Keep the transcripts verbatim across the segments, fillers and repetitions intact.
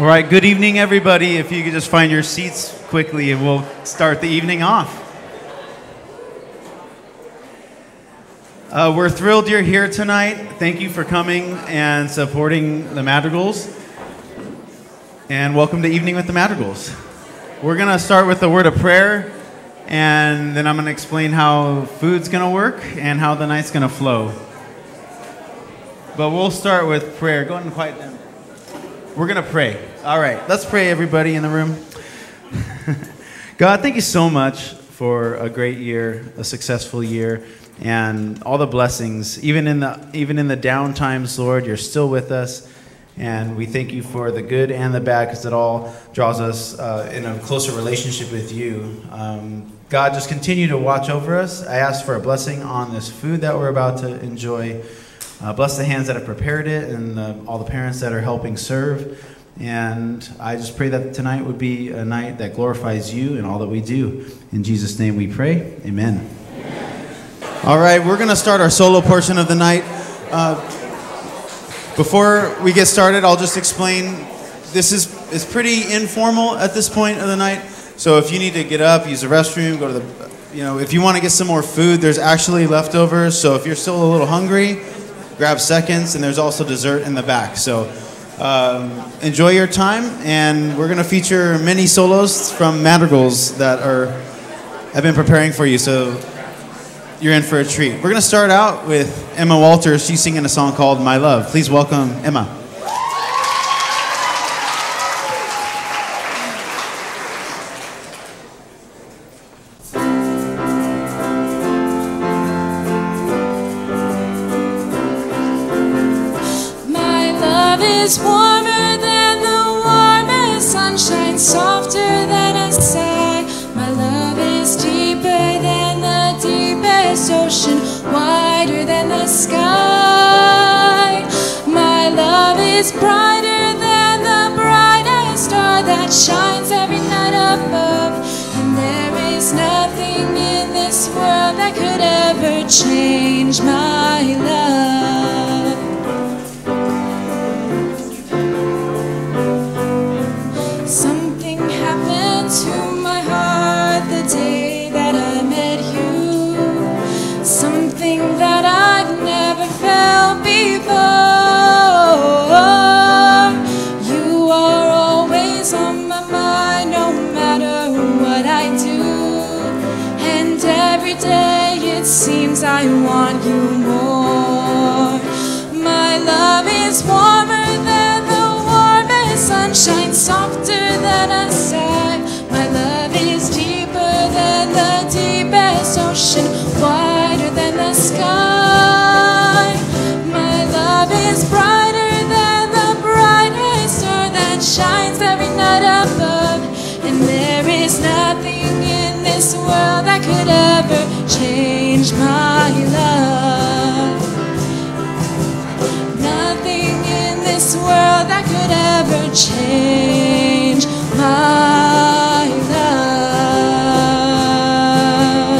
All right, good evening, everybody. If you could just find your seats quickly, and we'll start the evening off. Uh, we're thrilled you're here tonight. Thank you for coming and supporting the Madrigals. And welcome to Evening with the Madrigals. We're going to start with a word of prayer, and then I'm going to explain how food's going to work and how the night's going to flow. But we'll start with prayer. Go ahead and quiet down. We're going to pray. All right. Let's pray, everybody in the room. God, thank you so much for a great year, a successful year, and all the blessings. Even in the even in the down times, Lord, you're still with us. And we thank you for the good and the bad, because it all draws us uh, in a closer relationship with you. Um, God, just continue to watch over us. I ask for a blessing on this food that we're about to enjoy. Uh, bless the hands that have prepared it and the, all the parents that are helping serve. And I just pray that tonight would be a night that glorifies you in all that we do. In Jesus' name we pray. Amen. Amen. All right, we're going to start our solo portion of the night. Uh, before we get started, I'll just explain. This is it's pretty informal at this point of the night. So if you need to get up, use the restroom, go to the, you know, if you want to get some more food, there's actually leftovers. So if you're still a little hungry, grab seconds, and there's also dessert in the back. So um, enjoy your time, and we're going to feature many solos from Madrigals that are have been preparing for you, so you're in for a treat. We're going to start out with Emma Walters. She's singing a song called My Love. Please welcome Emma. Change my love. Something happened to my heart the day that I met you. Something that I've never felt before. You are always on my mind, no matter what I do. And every day it seems I want you more. My love is warmer than the warmest sunshine, softer than a sigh. My love is deeper than the deepest ocean, wider than the sky. My love is brighter than the brightest star that shines every night above. And there is nothing in this world that could ever change my love. Nothing in this world that could ever change my love.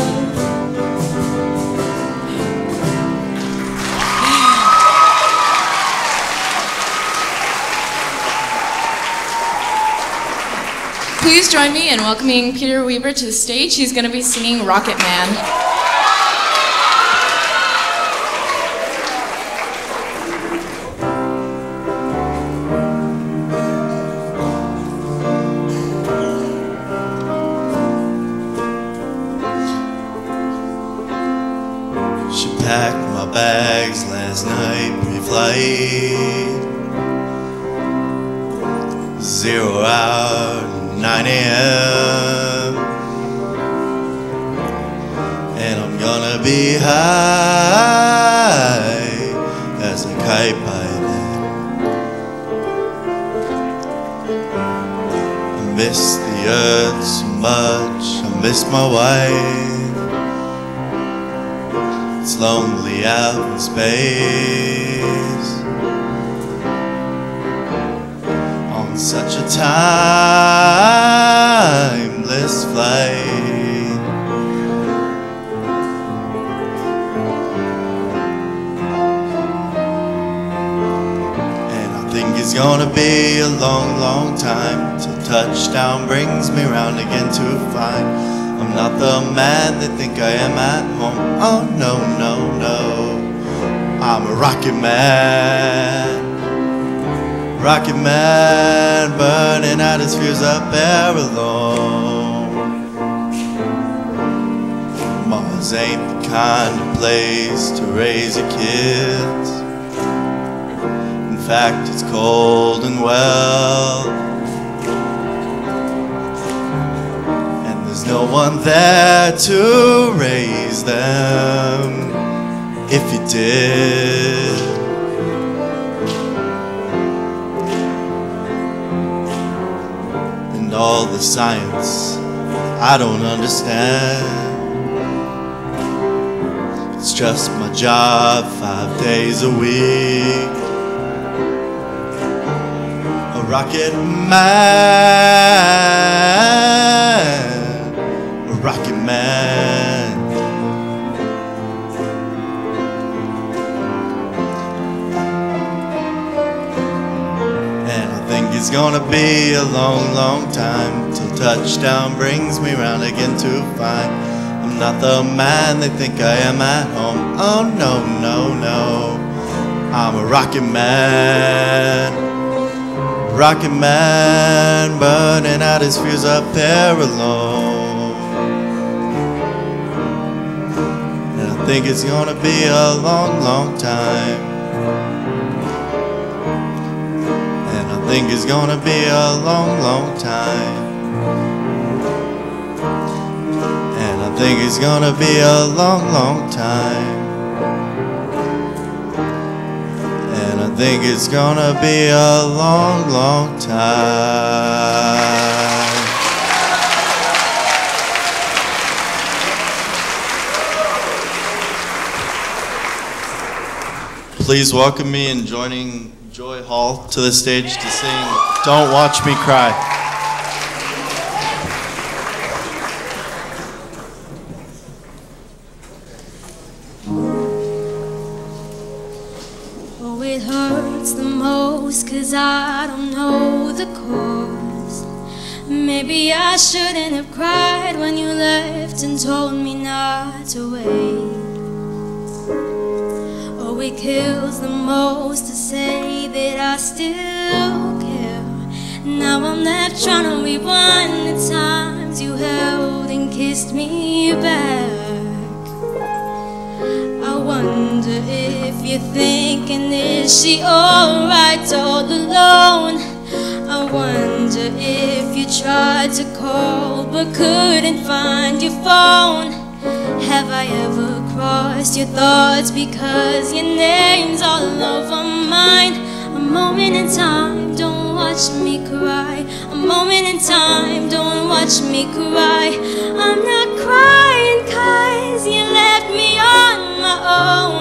Please join me in welcoming Peter Weber to the stage. He's going to be singing Rocket Man. My wife, it's lonely out in space on such a timeless flight. And I think it's gonna be a long, long time till touchdown brings me round again to find I'm not the man they think I am at home. Oh no, no, no, I'm a rocket man, rocket man, burning out his fuse up there alone. Mama's ain't the kind of place to raise your kids. In fact, it's cold and well, and there's no one there to raise them if you did. And all the science I don't understand, it's just my job five days a week. Rocket man, rocket man. And I think it's gonna be a long, long time till touchdown brings me round again to find I'm not the man they think I am at home. Oh no, no, no, I'm a rocket man, rocket man, burning out his fuse up there alone. And I think it's gonna be a long, long time. And I think it's gonna be a long, long time. And I think it's gonna be a long, long time. I think it's gonna be a long, long time. Please welcome me in joining Joy Hall to the stage to sing Don't Watch Me Cry. I don't know the cause. Maybe I shouldn't have cried when you left and told me not to wait. Oh, it kills the most to say that I still care. Now I'm left trying to rewind the times you held and kissed me back. I wonder if you're thinking, is she alright all alone? I wonder if you tried to call but couldn't find your phone. Have I ever crossed your thoughts because your name's all over mine? A moment in time, don't watch me cry. A moment in time, don't watch me cry. I'm not crying 'cause you left me on my own.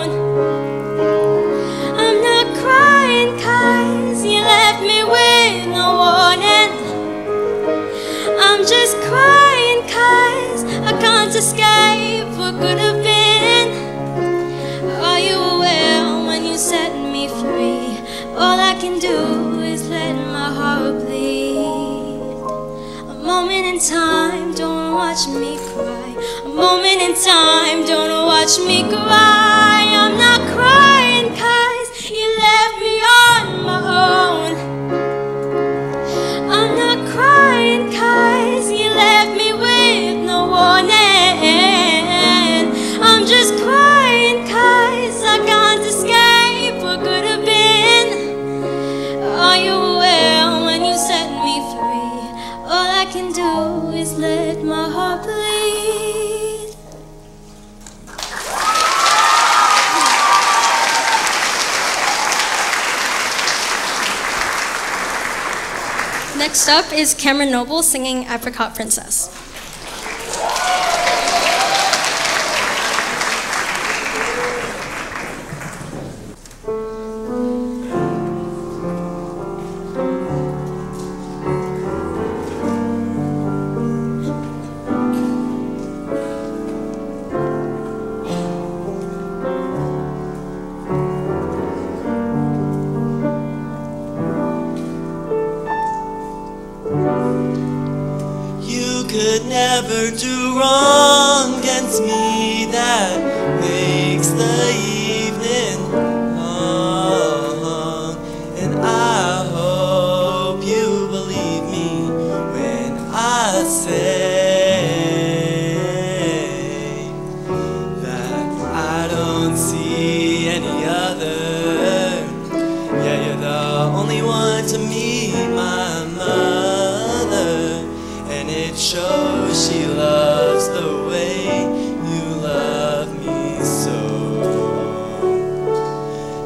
You left me with no warning. I'm just crying 'cause I can't escape what could have been. Are you aware when you set me free? All I can do is let my heart bleed. A moment in time, don't watch me cry. A moment in time, don't watch me cry. I'm not crying 'cause you left me on my own. I'm not crying 'cause you left me with no warning. I'm just crying 'cause I can't escape what could have been. Are you aware when you set me free? All I can do is let my heart bleed. Next up is Cameron Noble singing Apricot Princess. never do wrong, and it's me that makes the evening long. And I hope you believe me when I say that I don't see any other. Yeah, you're the only one to me, my love. Shows she loves the way you love me so.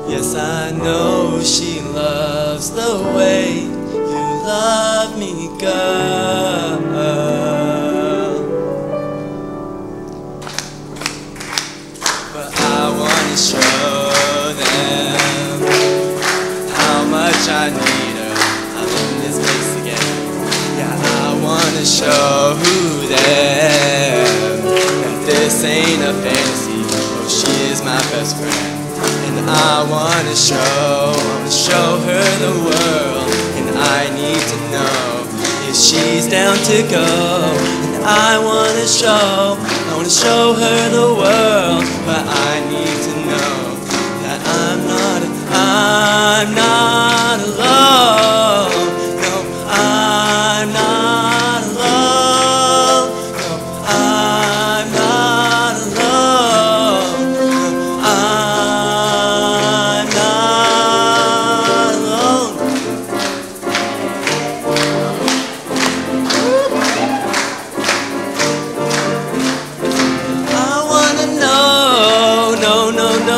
Yes, I know she loves the way you love me, girl. But I want to show them how much I need her. I'm in this place again. Yeah, I want to show them that this ain't a fantasy. Oh, she is my best friend, and I wanna show, wanna show her the world, and I need to know if she's down to go. And I wanna show, I wanna show her the world, but I need to know that I'm not, I'm not alone.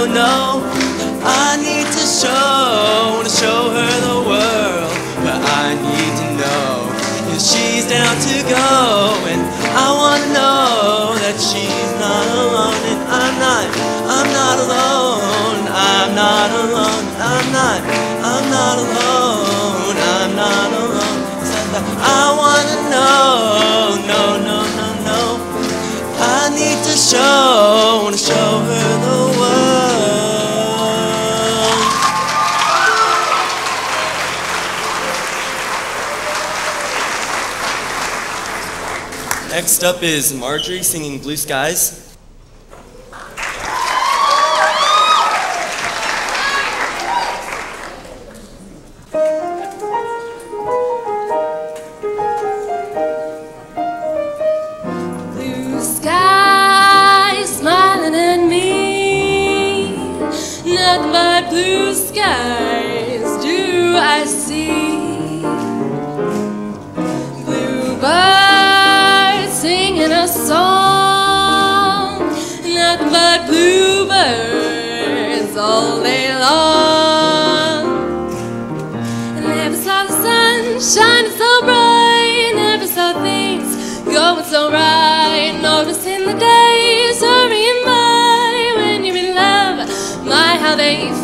No, I'm not. Next up is Marjorie singing Blue Skies.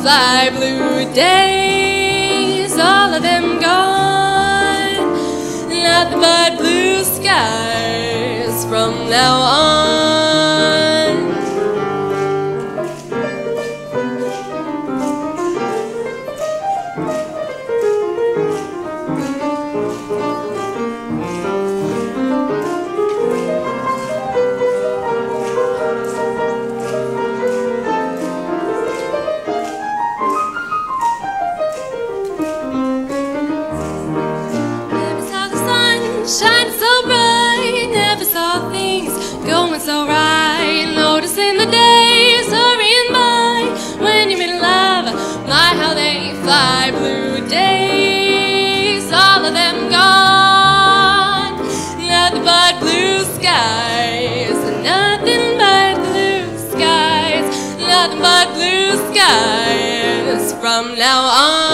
Fly blue days, all of them gone. Nothing but blue skies from now on. From now on.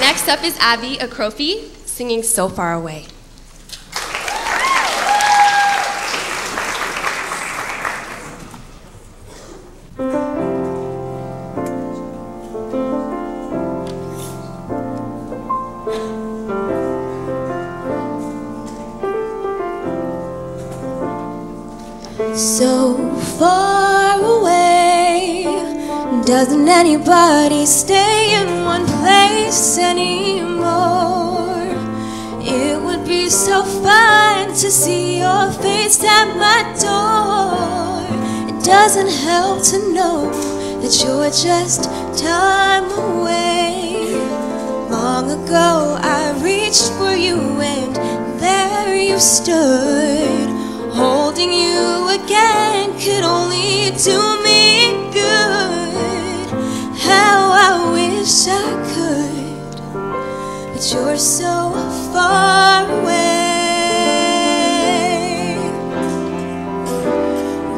Next up is Abby Akrofi singing So Far Away. So far. Doesn't anybody stay in one place anymore? It would be so fun to see your face at my door. It doesn't help to know that you're just time away. Long ago I reached for you and there you stood. Holding you again could only do me good. How I wish I could, but you're so far away.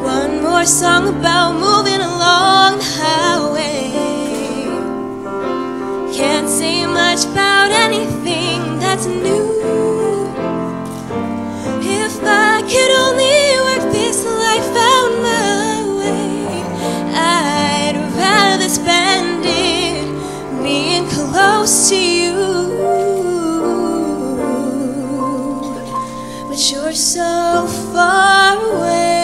One more song about moving along the highway. Can't say much about anything that's new. I could only work this life out my way. I'd rather spend it being close to you, but you're so far away.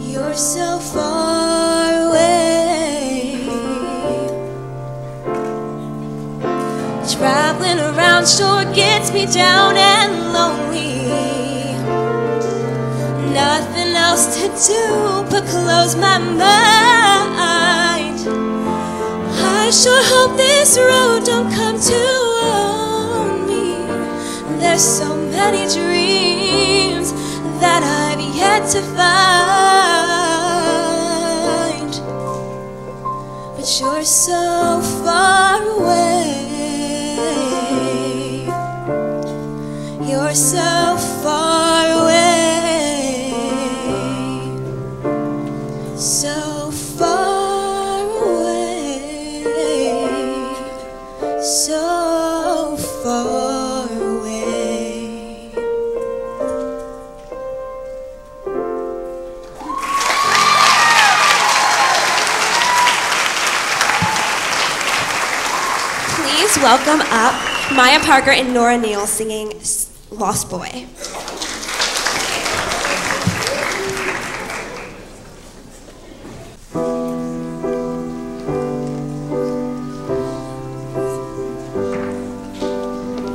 You're so far away. Traveling around shore gets me down and lonely. Nothing else to do but close my mind. I sure hope this road don't come to own me. There's so many dreams that I've yet to find, but you're so far away. You're so far away, so far away, so far away. Please welcome up Maya Parker and Nora Neal singing Lost Boy.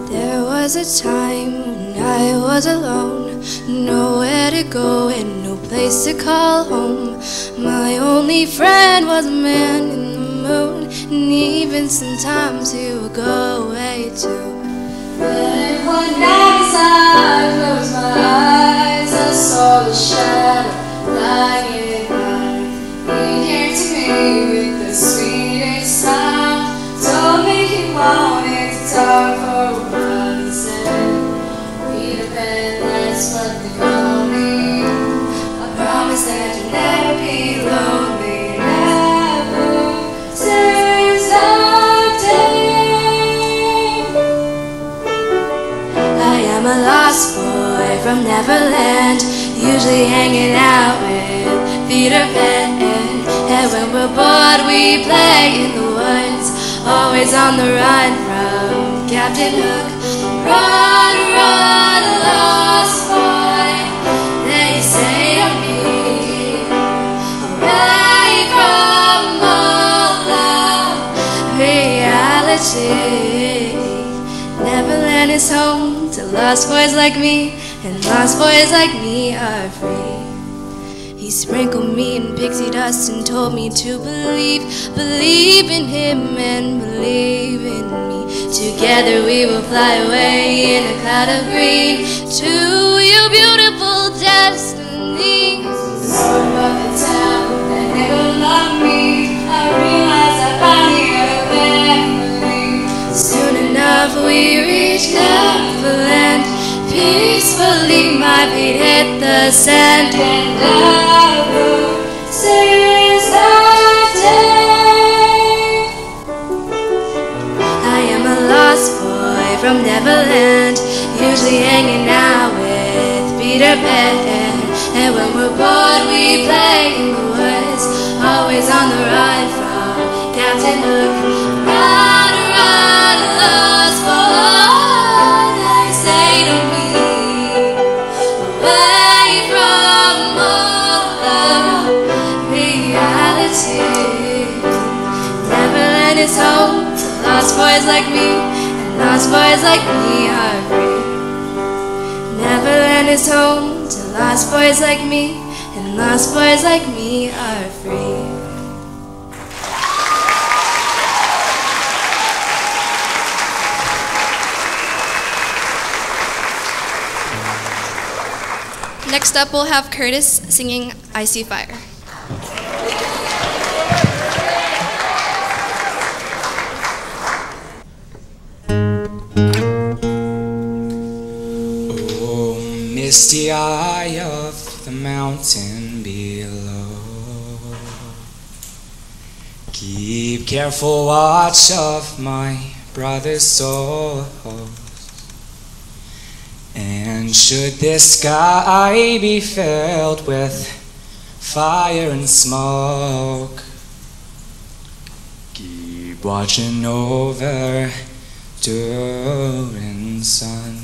There was a time when I was alone, nowhere to go and no place to call home. My only friend was a man in the moon, and even sometimes he would go away too. But one night as I closed my eyes, I saw the shadow lying down. He came to me with the sweetest smile, told me he wanted to talk for a while. He said, "Peter Pan, that's what they call me. I promise that you'll never be lonely." I'm a lost boy from Neverland, usually hanging out with Peter Pan. And when we're bored we play in the woods, always on the run from Captain Hook. Run, run, lost boy, they say of me, away from all love, reality. Neverland is home to lost boys like me, and lost boys like me are free. He sprinkled me in pixie dust and told me to believe, believe in him and believe in me. Together we will fly away in a cloud of green to your beautiful destiny. Sort of the town that never loved me, I realize I finally got back. Soon enough we reach now. And peacefully my feet hit the sand, and I will sing that day. I am a lost boy from Neverland, usually hanging out with Peter Pan. And when we're bored we play in the woods, always on the run from Captain Hook. Run, run, lost boy, boys like me are free. Neverland is home to lost boys like me, and lost boys like me are free. Next up, we'll have Curtis singing I See Fire. Misty eye of the mountain below, keep careful watch of my brother's souls. And should this sky be filled with fire and smoke, keep watching over during sun.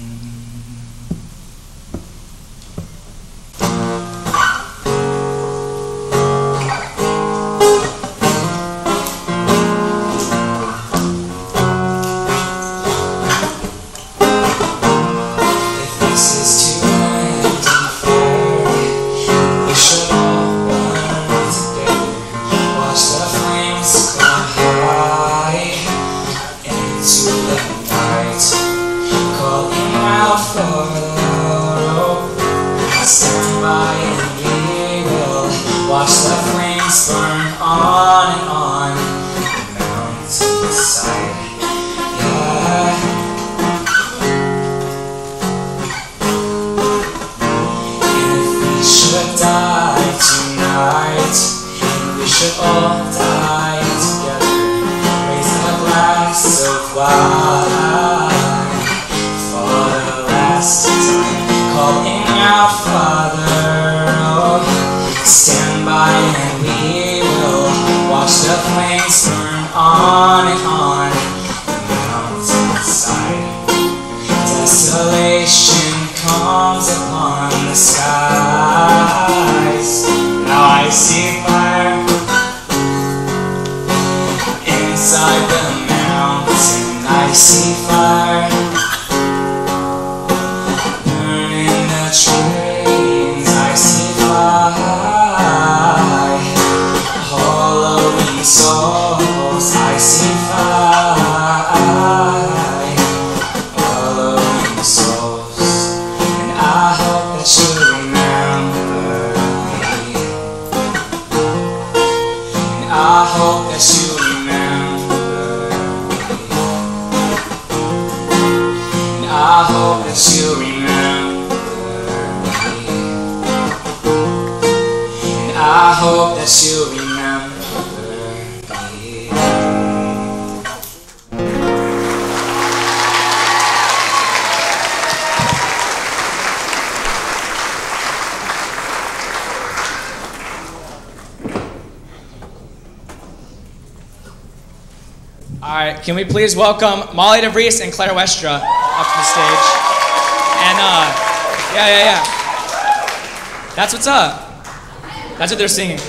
Can we please welcome Molly DeVries and Claire Westra up to the stage? And uh, yeah, yeah, yeah. That's what's up. That's what they're singing.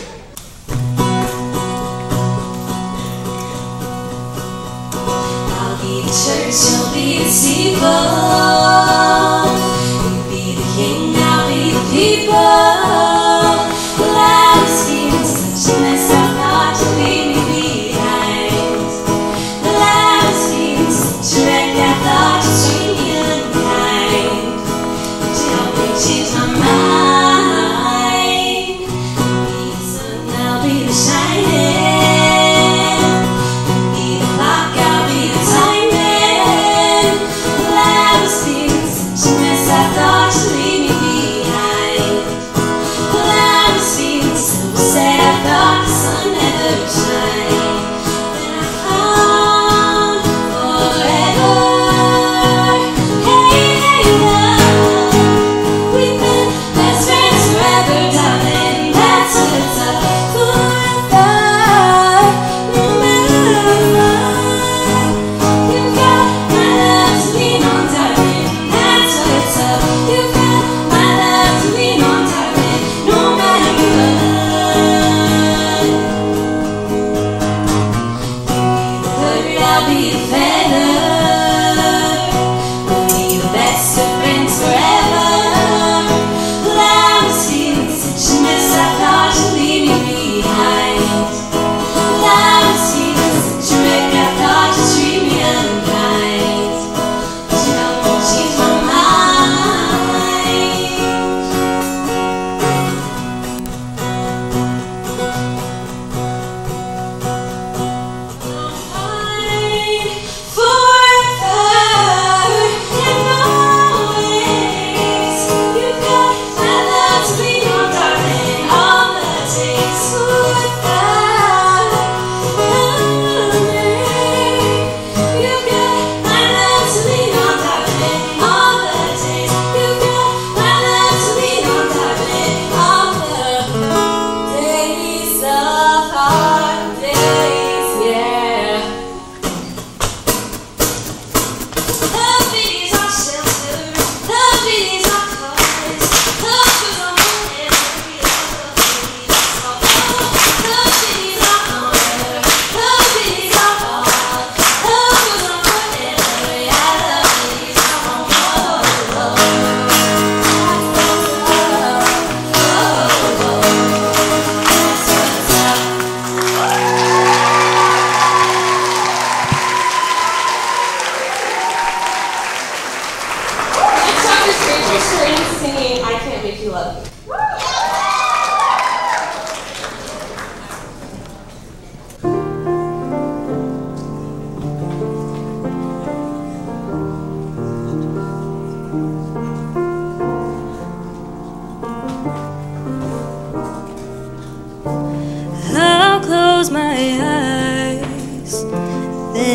I'll be the church, you'll be the steeple. You'll be the king, I'll be the people. Life's been such a mess, I'm not to leave me behind. Track that thought to treat me unkind, but you help me change my mind. I'll be the sun, I'll be the shining. I'll be the clock, I'll be the timing. Life's been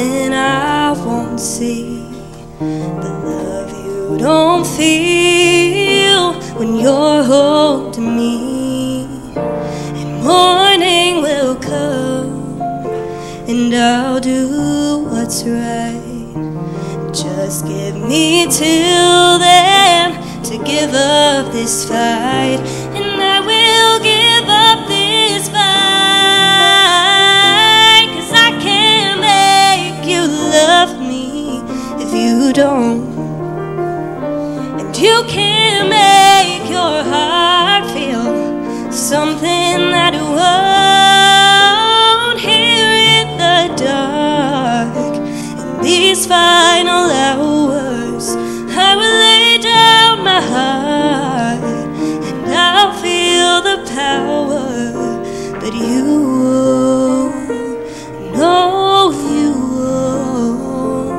something I won't see. The love you don't feel when you're holding me. And morning will come, and I'll do what's right. Just give me till then to give up this fight. And I will give up this fight, 'cause I can't make you love me if you don't. And you can't make your heart feel something that it won't hear in the dark. In these final hours, I will lay down my heart, and I'll feel the power that you won't. No, you won't.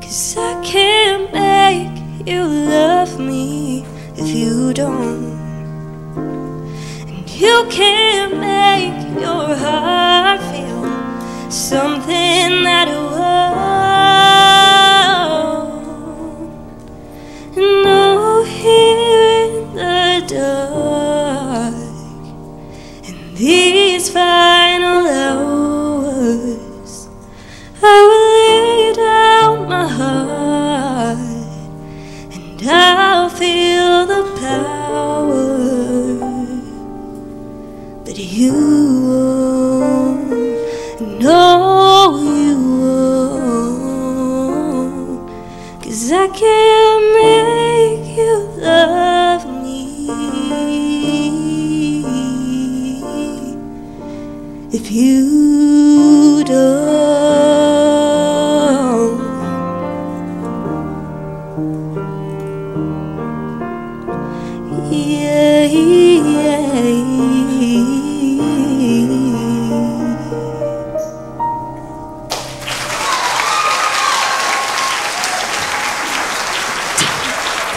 'Cause I can't make you love me if you don't. And you can't make your heart feel something that it won't. No, here in the dark, in these final hours, I will lay down my heart, and I'll feel the power that you won't. No, you won't, 'cause I can't make love me if you don't.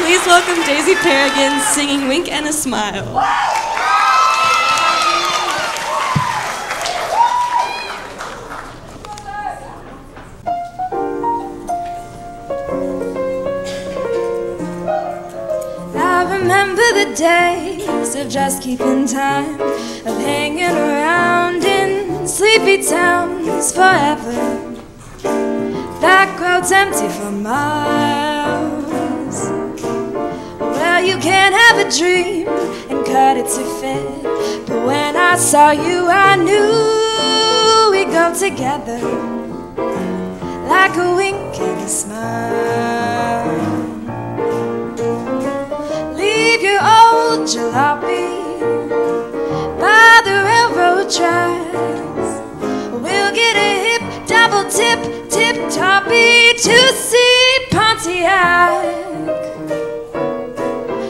Yeah, welcome Daisy Perrigan singing Wink and a Smile. I remember the days of just keeping time, of hanging around in sleepy towns forever. Back roads empty for miles. You can't have a dream and cut it to fit, but when I saw you I knew we'd go together, like a wink and a smile. Leave your old jalopy by the railroad tracks. We'll get a hip, double tip, tip-toppy two-seat Pontiac,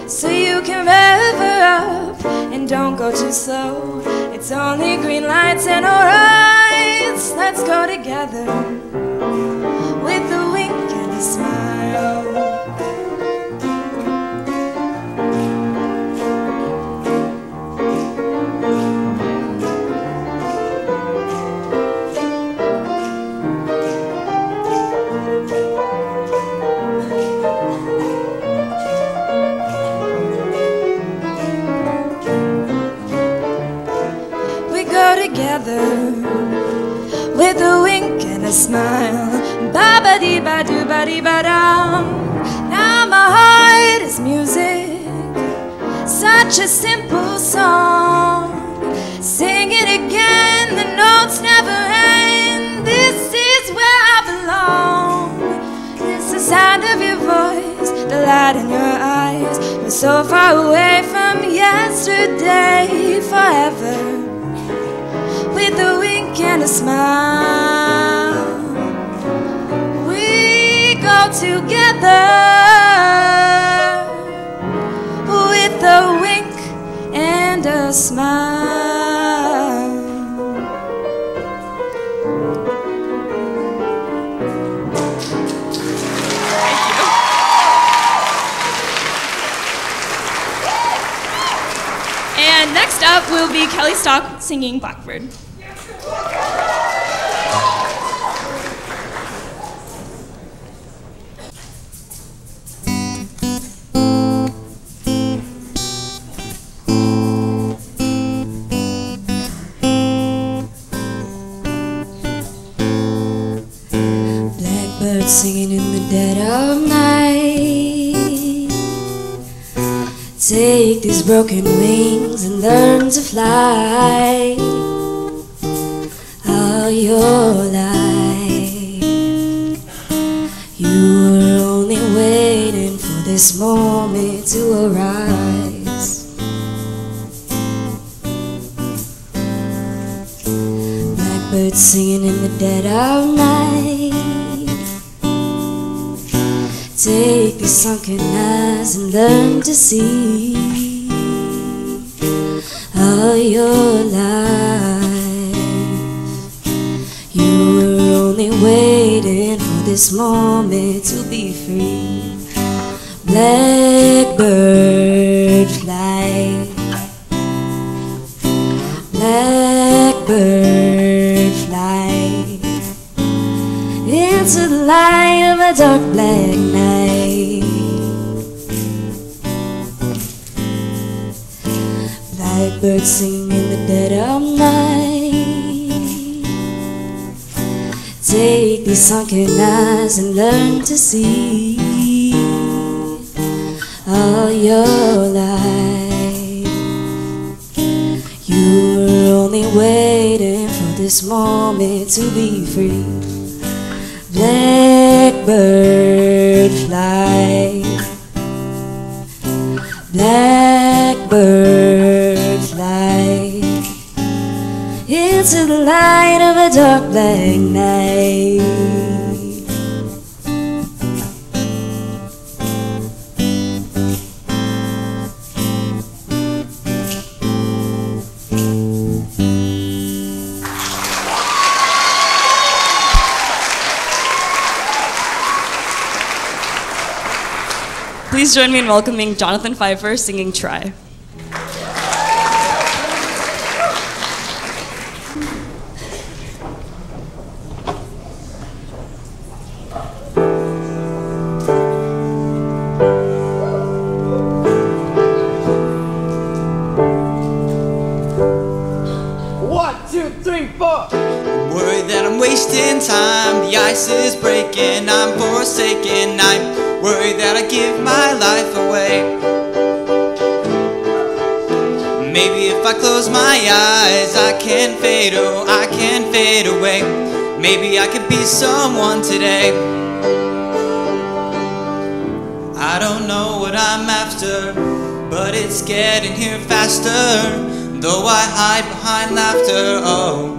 so you can rev her up and don't go too slow. It's only green lights and alrights. Let's go together with a wink and a smile. With a wink and a smile, ba-ba-dee-ba-doo-ba-dee-ba-dum. Now my heart is music, such a simple song. Sing it again, the notes never end. This is where I belong. It's the sound of your voice, the light in your eyes. We're so far away from yesterday, forever. With a wink and a smile, we go together. With a wink and a smile. And next up will be Kelly Stock singing Blackbird. take these broken wings and learn to fly all your life. You were only waiting for this moment to arise. Blackbirds singing in the dead of night. Take these sunken eyes and learn to see all your life. You were only waiting for this moment to be free. Blackbird fly, blackbird fly into the light of a dark black night. Blackbirds sing in the dead of night. Take these sunken eyes and learn to see all your life. You were only waiting for this moment to be free. Blackbird fly, blackbird into the light of a dark black night. Please join me in welcoming Jonathan Pfeiffer singing Try. Oh, I can fade away. Maybe I could be someone today. I don't know what I'm after, but it's getting here faster. Though I hide behind laughter, oh,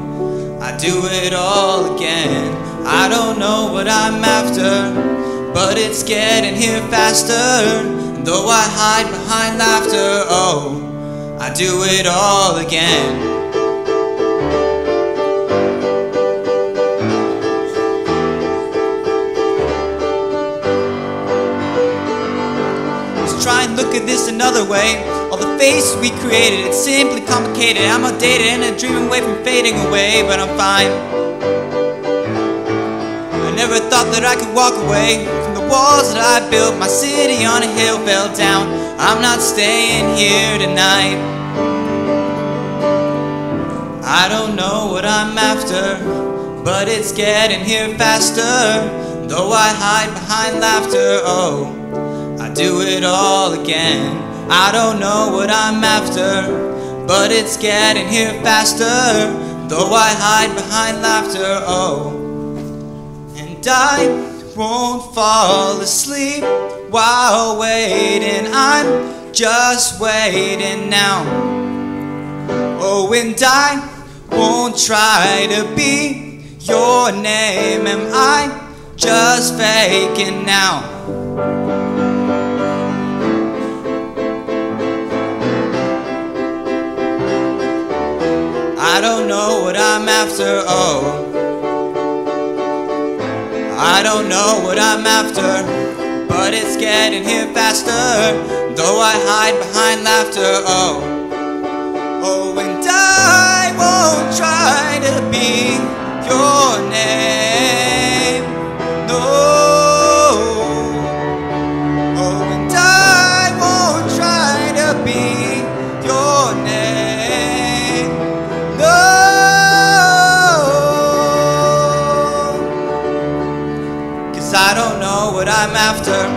I do it all again. I don't know what I'm after, but it's getting here faster. Though I hide behind laughter, oh, I do it all again. Look at this another way. All the faces we created, it's simply complicated. I'm outdated and a dream away from fading away, but I'm fine. I never thought that I could walk away from the walls that I built. My city on a hill fell down. I'm not staying here tonight. I don't know what I'm after, but it's getting here faster. Though I hide behind laughter, oh, I do it all again. I don't know what I'm after, but it's getting here faster. Though I hide behind laughter, oh. And I won't fall asleep while waiting. I'm just waiting now. Oh, and I won't try to be your name. Am I just faking now? I don't know what I'm after, oh. I don't know what I'm after, but it's getting here faster. Though I hide behind laughter, oh. Oh, and I won't try to be your name, no. Oh, and I won't try to be your name. I don't know what I'm after.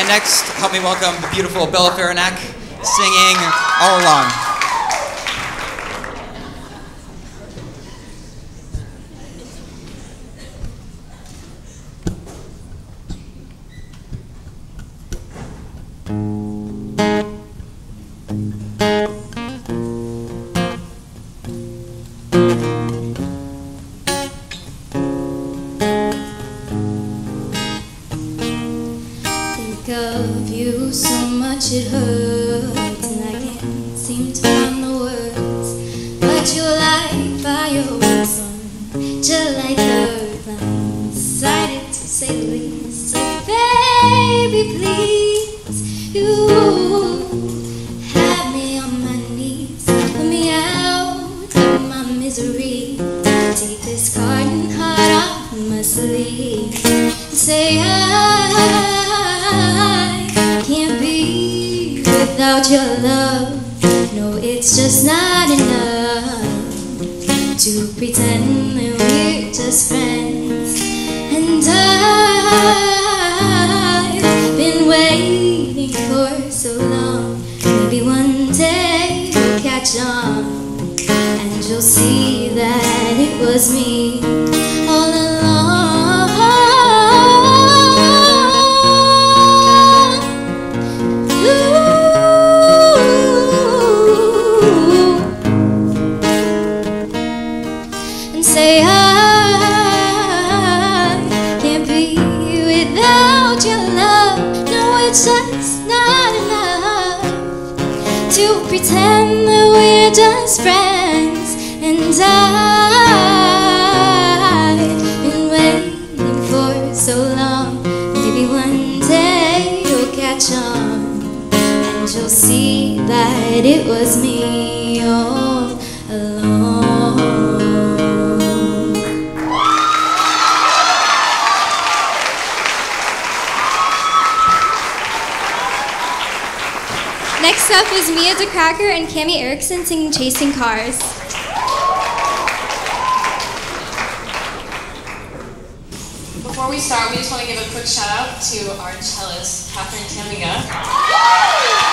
And next, help me welcome the beautiful Bella Farinac singing All Along. And Cammie Erickson singing Chasing Cars. Before we start, we just want to give a quick shout out to our cellist, Catherine Tamiga.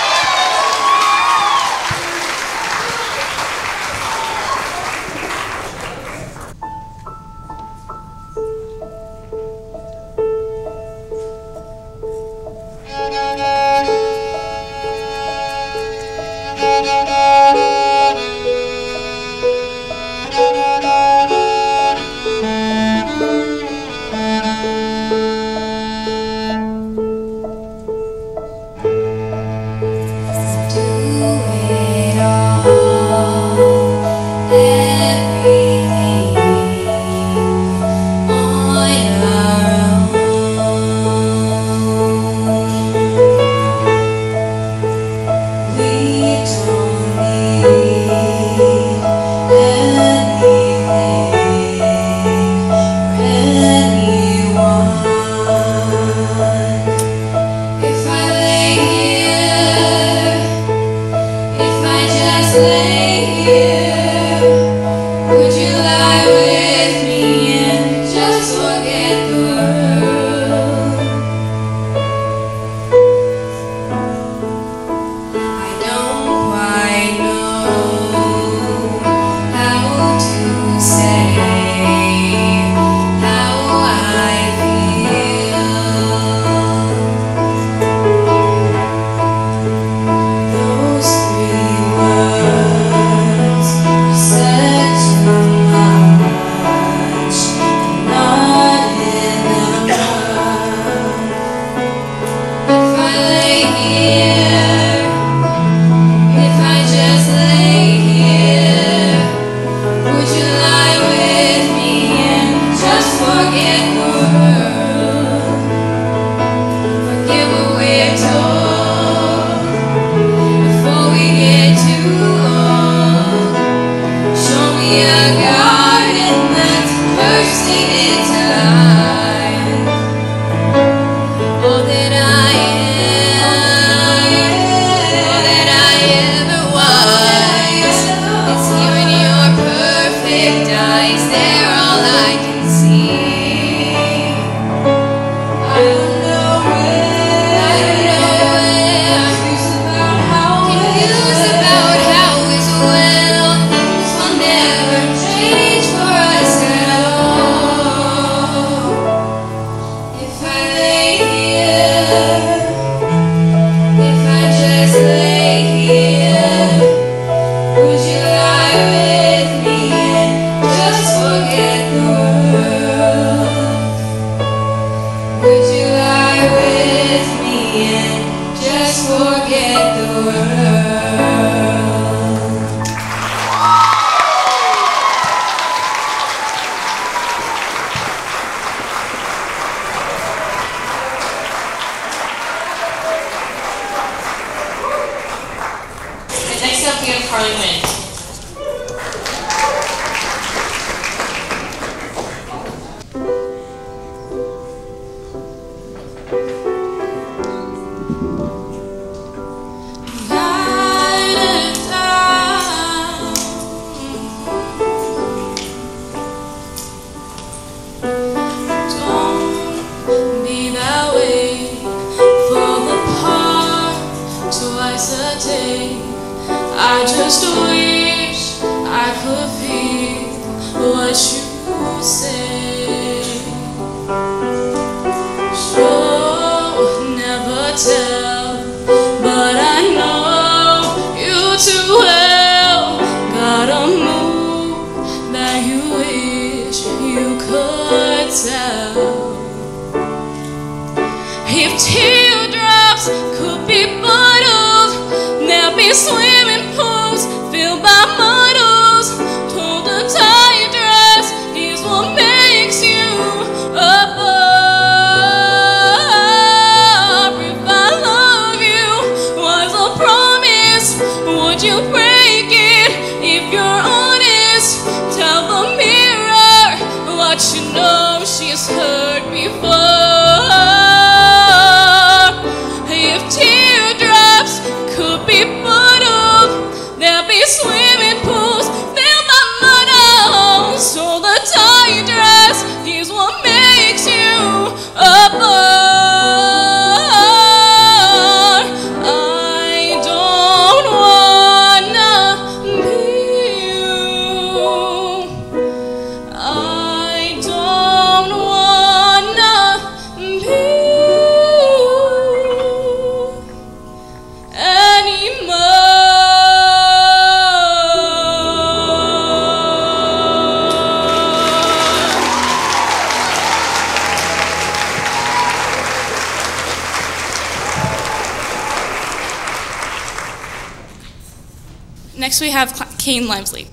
Next we have Kane Livesay.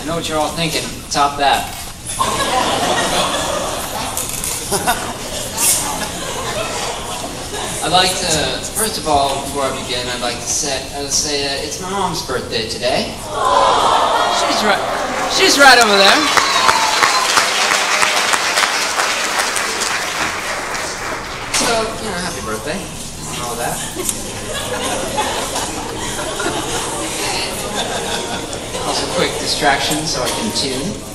I know what you're all thinking. Top that. I'd like to, first of all, before I begin, I'd like to say, I'd say that it's my mom's birthday today. She's right, she's right over there. So, you know, happy birthday. All that. Also, quick distraction so I can tune.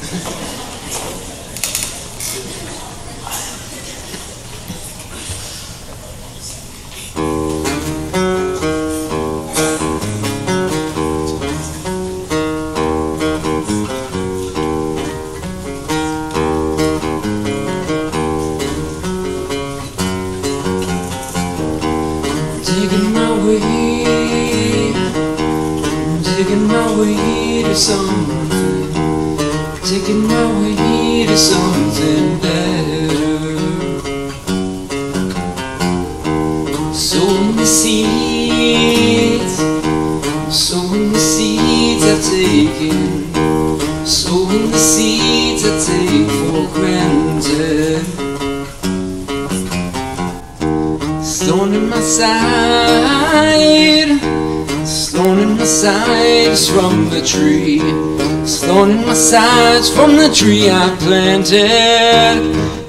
From the tree I planted,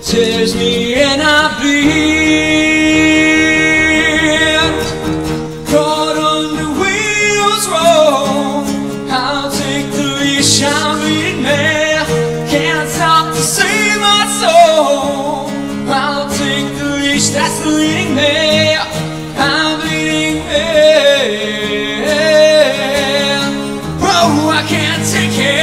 tears me and I bleed. Caught under wheels roll, I'll take the leash, I'll lead me. Can't stop to save my soul. I'll take the leash that's leading me. I'm bleeding me. Oh, I can't take it.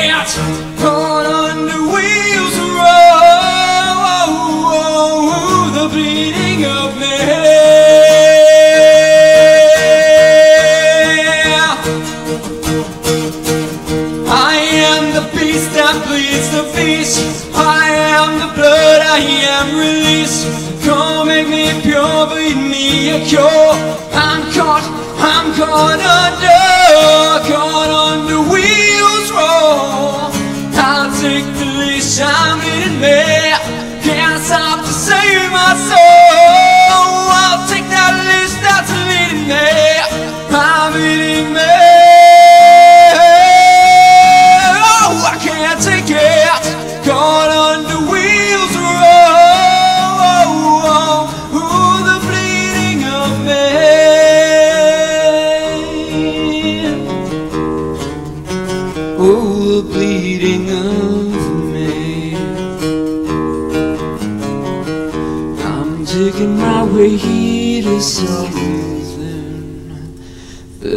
The release. I am the blood, I am released. Come make me pure, breathe me a cure. I'm caught, I'm caught under, caught under wheels roll. I'll take the leash, I'm in me. Can't stop to save my soul. I'll take that leash that's leading me. I'm leading me. We're here to something better.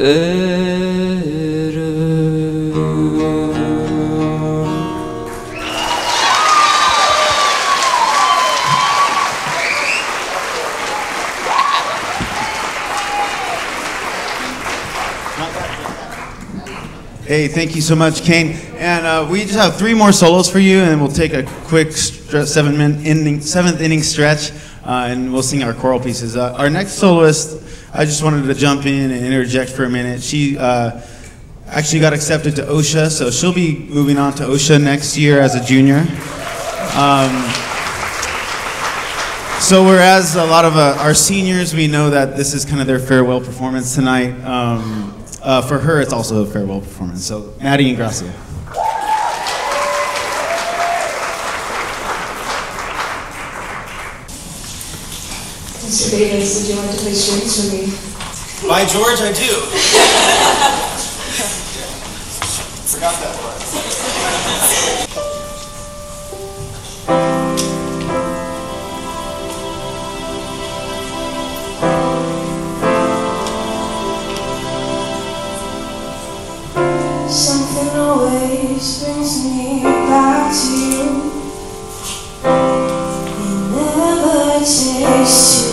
Hey, thank you so much, Kane. And uh, we just have three more solos for you, and we'll take a quick seven-minute ending, seventh inning stretch. Uh, and we'll sing our choral pieces. Uh, our next soloist, I just wanted to jump in and interject for a minute. She uh, actually got accepted to OSHA, so she'll be moving on to OSHA next year as a junior. Um, so whereas a lot of uh, our seniors, we know that this is kind of their farewell performance tonight. Um, uh, for her, it's also a farewell performance. So Maddie Ingracia. Mister Davis, did you like to play strings for me? By George, I do. Forgot that part. Something always brings me back to you. It never takes you.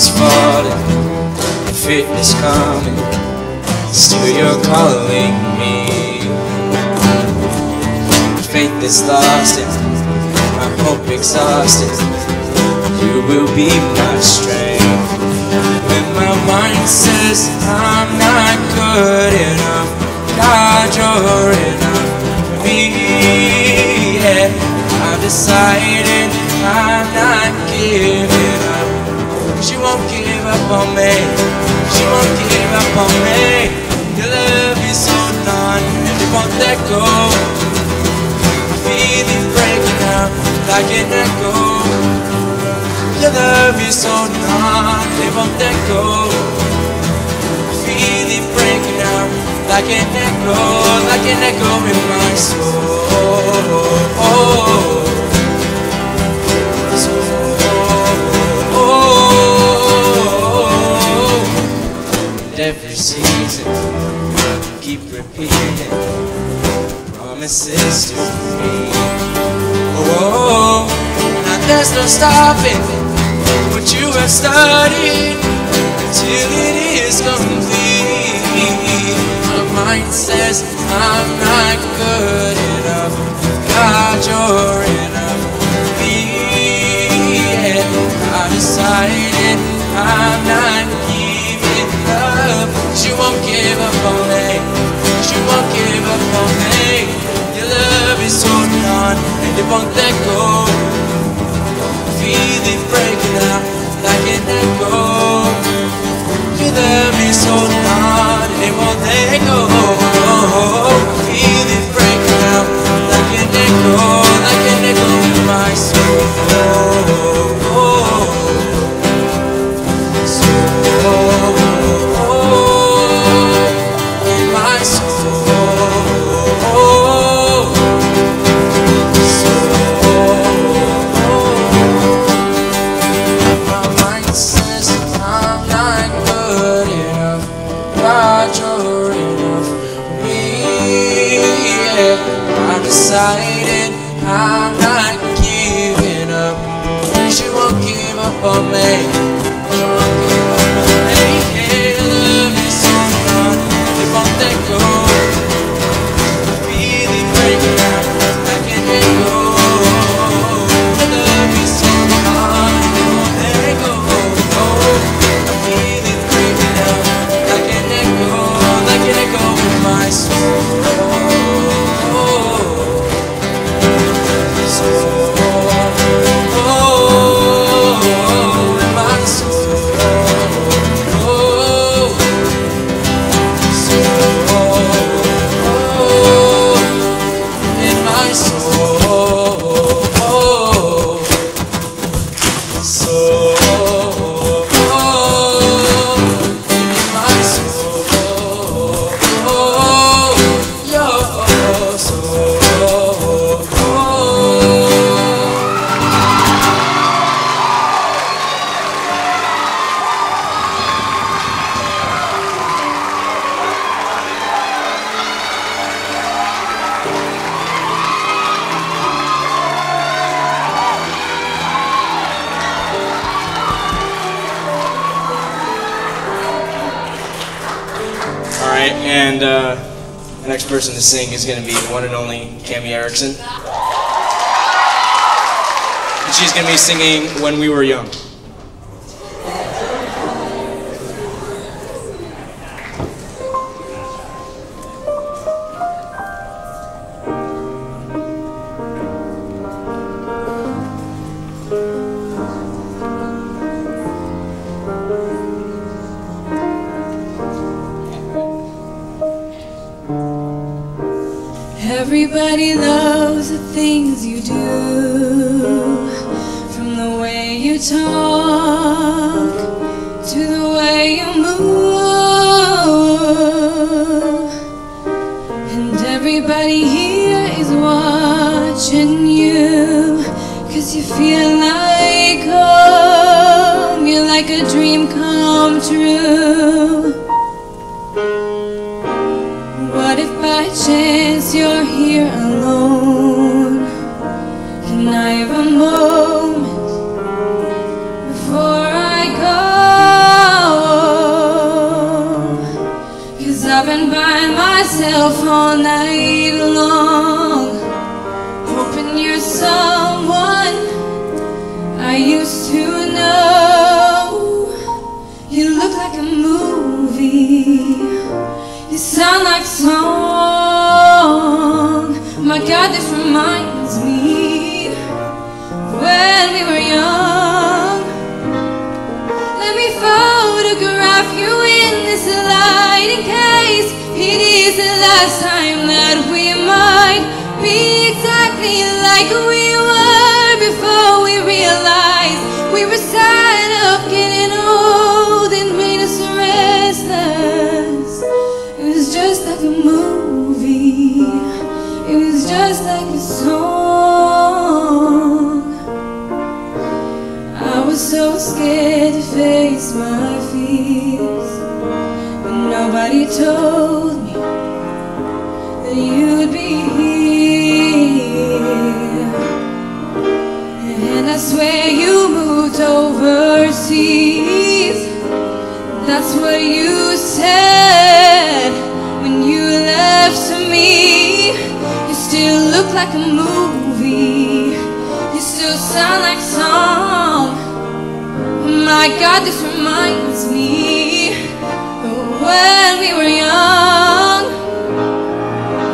is falling, the fit is coming, still you're calling me. Faith is lost and my hope exhausted, you will be my strength. When my mind says I'm not good enough, God, you're enough for me, yeah. I've decided I'm not giving up. She won't give up on me, she won't give up on me. Your love is holding on and you won't let go. My feeling breaking up like an echo. Your love is holding on, they won't let go. My feeling breaking up like an echo, like an echo in my soul. Every season, keep repeating promises to me. Oh, now there's no stopping what you have started until it is complete. My mind says I'm not good enough. God, you're enough for me. Yeah, I decided I'm not. She won't give up on me, she won't give up on me. Your love is holding on and it won't let go. Feeling breaking up like an echo. Your love is holding on and it won't let go. Feeling breaking up like an echo, like an echo in my soul. I'm not giving up. She won't give up on me. She won't give up on me. Yeah, love is so hard, they won't let go. Really breaking out, I can't let go. Love is so hard, they won't let go. Really breaking out, I can't let go. I can't let go with my soul. And uh, the next person to sing is going to be the one and only Cammie Erickson. And she's going to be singing When We Were Young. Everybody loves the things you do, from the way you talk to the way you move, and everybody here is watching you, 'cause you feel like home, you're like a dream come true. What if by chance you're here alone? Can I have a moment before I go? myself all night long, hoping you're someone I used to know. You look like a movie, you sound like song. My God, this reminds me when we were young. Let me photograph you in this light in case it is the last time that we might be exactly like we were before we realized we were tired of getting old and made us restless. It was just like a movie, it was just like a song. I was so scared to face my fears, but nobody told me that you'd be here. And I swear you moved overseas, that's what you said when you left me. You still look like a movie, you still sound like song. My God, this reminds me of when we were young.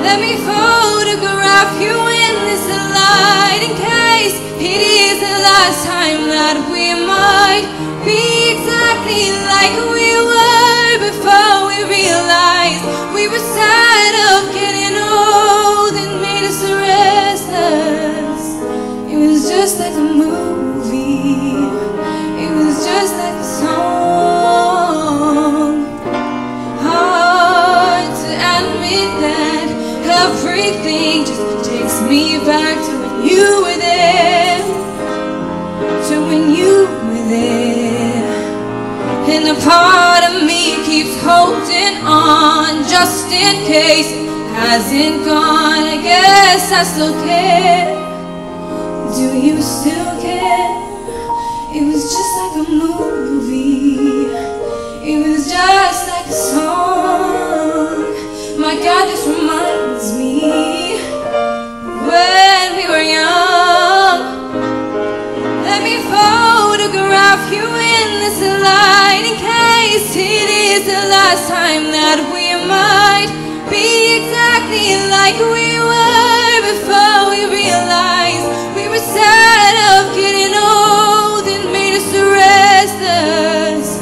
Let me photograph you in this light in case it is the last time that we might be exactly like we were before we realized we were tired of getting old and made us restless. It was just like a movie, it was just like a song. Hard to admit that everything just takes me back to when you were there, to when you were there. And a part of me keeps holding on just in case it hasn't gone. I guess I still care. Do you still care? It was just like a movie, it was just like a song. My God, this reminds me when we were young. Let me photograph you in this light in case it is the last time that we might be exactly like we were before we realized we were tired of getting old and made us restless.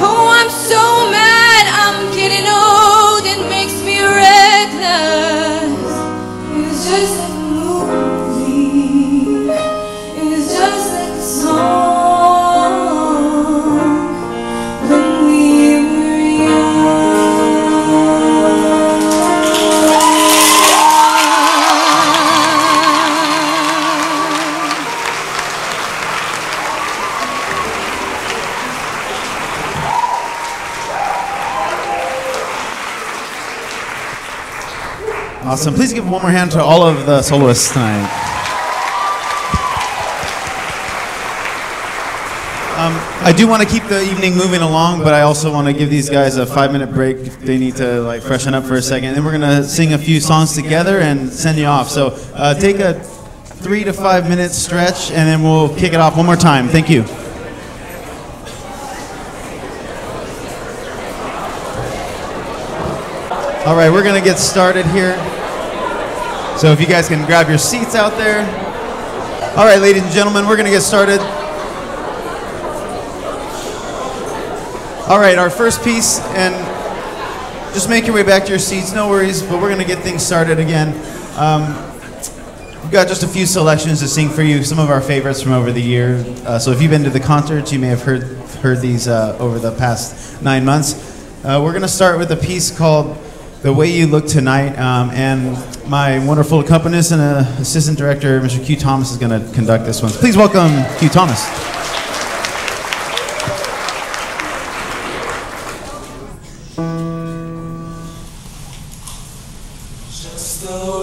Oh, I'm so mad I'm getting old, it makes me reckless. It was just like a movie, it was just like a song when we were young. Awesome. Please give one more hand to all of the soloists tonight. Um, I do want to keep the evening moving along, but I also want to give these guys a five-minute break if they need to like freshen up for a second. And we're going to sing a few songs together and send you off. So uh, take a three to five-minute stretch, and then we'll kick it off one more time. Thank you. All right, we're going to get started here. So if you guys can grab your seats out there. All right, ladies and gentlemen, we're going to get started. All right, our first piece, and just make your way back to your seats, no worries, but we're going to get things started again. Um, we've got just a few selections to sing for you, some of our favorites from over the year. Uh, so if you've been to the concerts, you may have heard, heard these uh, over the past nine months. Uh, we're going to start with a piece called The Way You Look Tonight, um, and my wonderful accompanist and uh, assistant director, Mister Q. Thomas, is going to conduct this one. Please welcome Q. Thomas. No.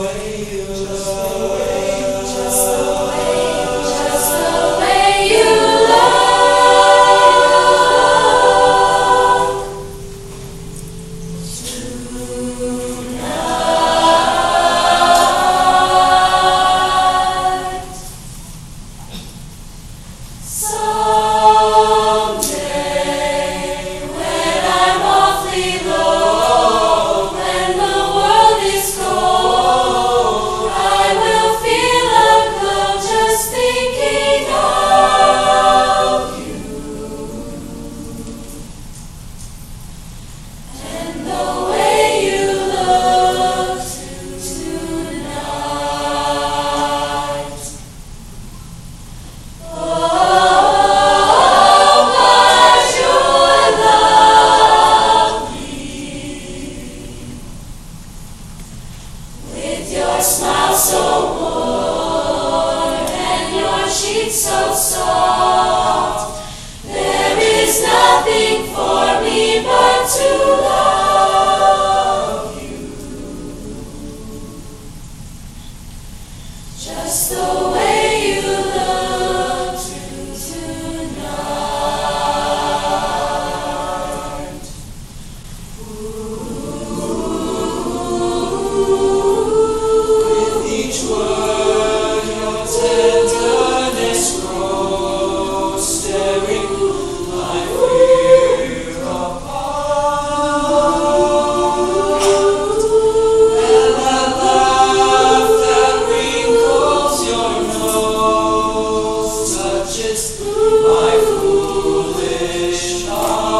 and to love you, just the way you love to tonight. Ooh. With each word your tenderness grows, staring my fear apart, and that laugh that wrinkles your nose touches my foolish heart.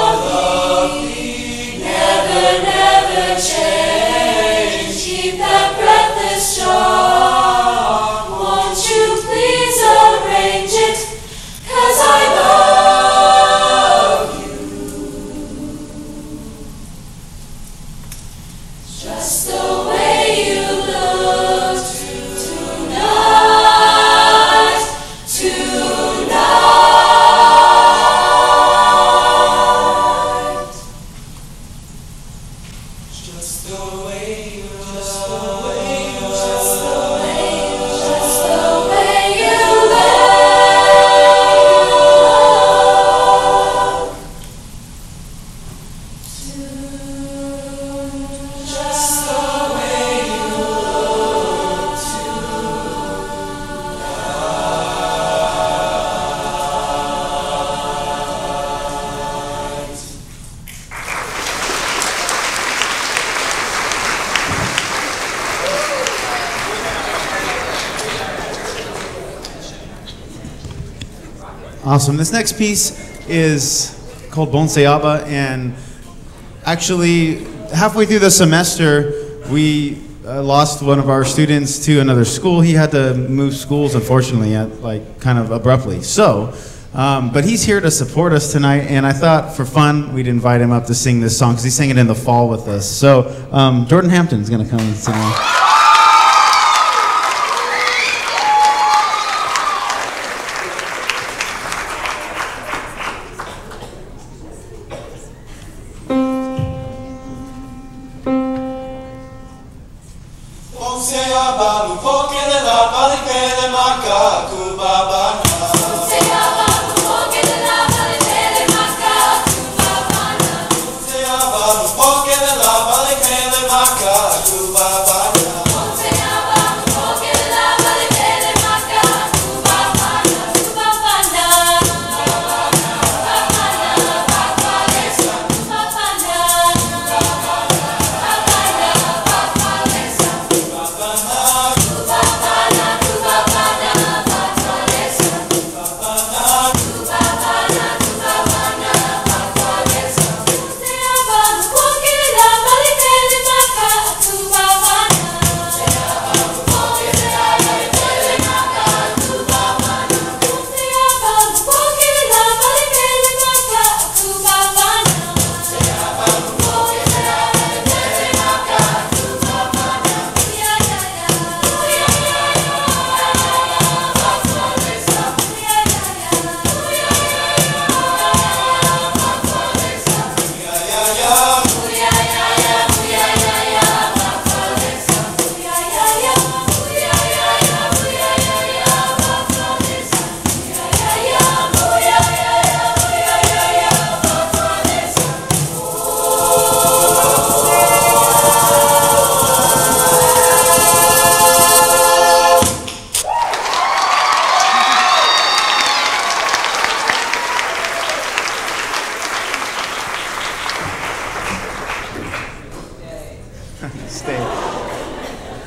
Our love need never, never change. Keep that breathless charm. Won't you please arrange it? 'Cause I love you, just the way you love to tonight, tonight. Just the way you love, just the way you love, just the way you love to, just the way you love tonight. Awesome. This next piece is called Bon Seaba, and actually halfway through the semester we uh, lost one of our students to another school. He had to move schools, unfortunately, at, like kind of abruptly. So, um, but he's here to support us tonight, and I thought for fun we'd invite him up to sing this song because he sang it in the fall with us. So um, Jordan Hampton's going to come and sing.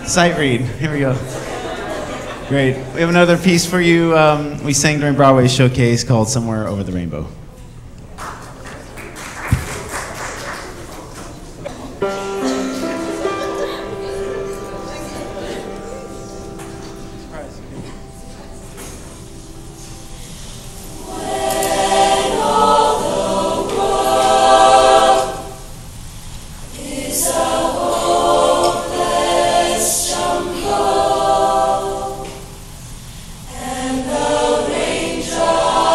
Sight read. Here we go. Great. We have another piece for you. Um, we sang during Broadway Showcase called Somewhere Over the Rainbow. And the raindrops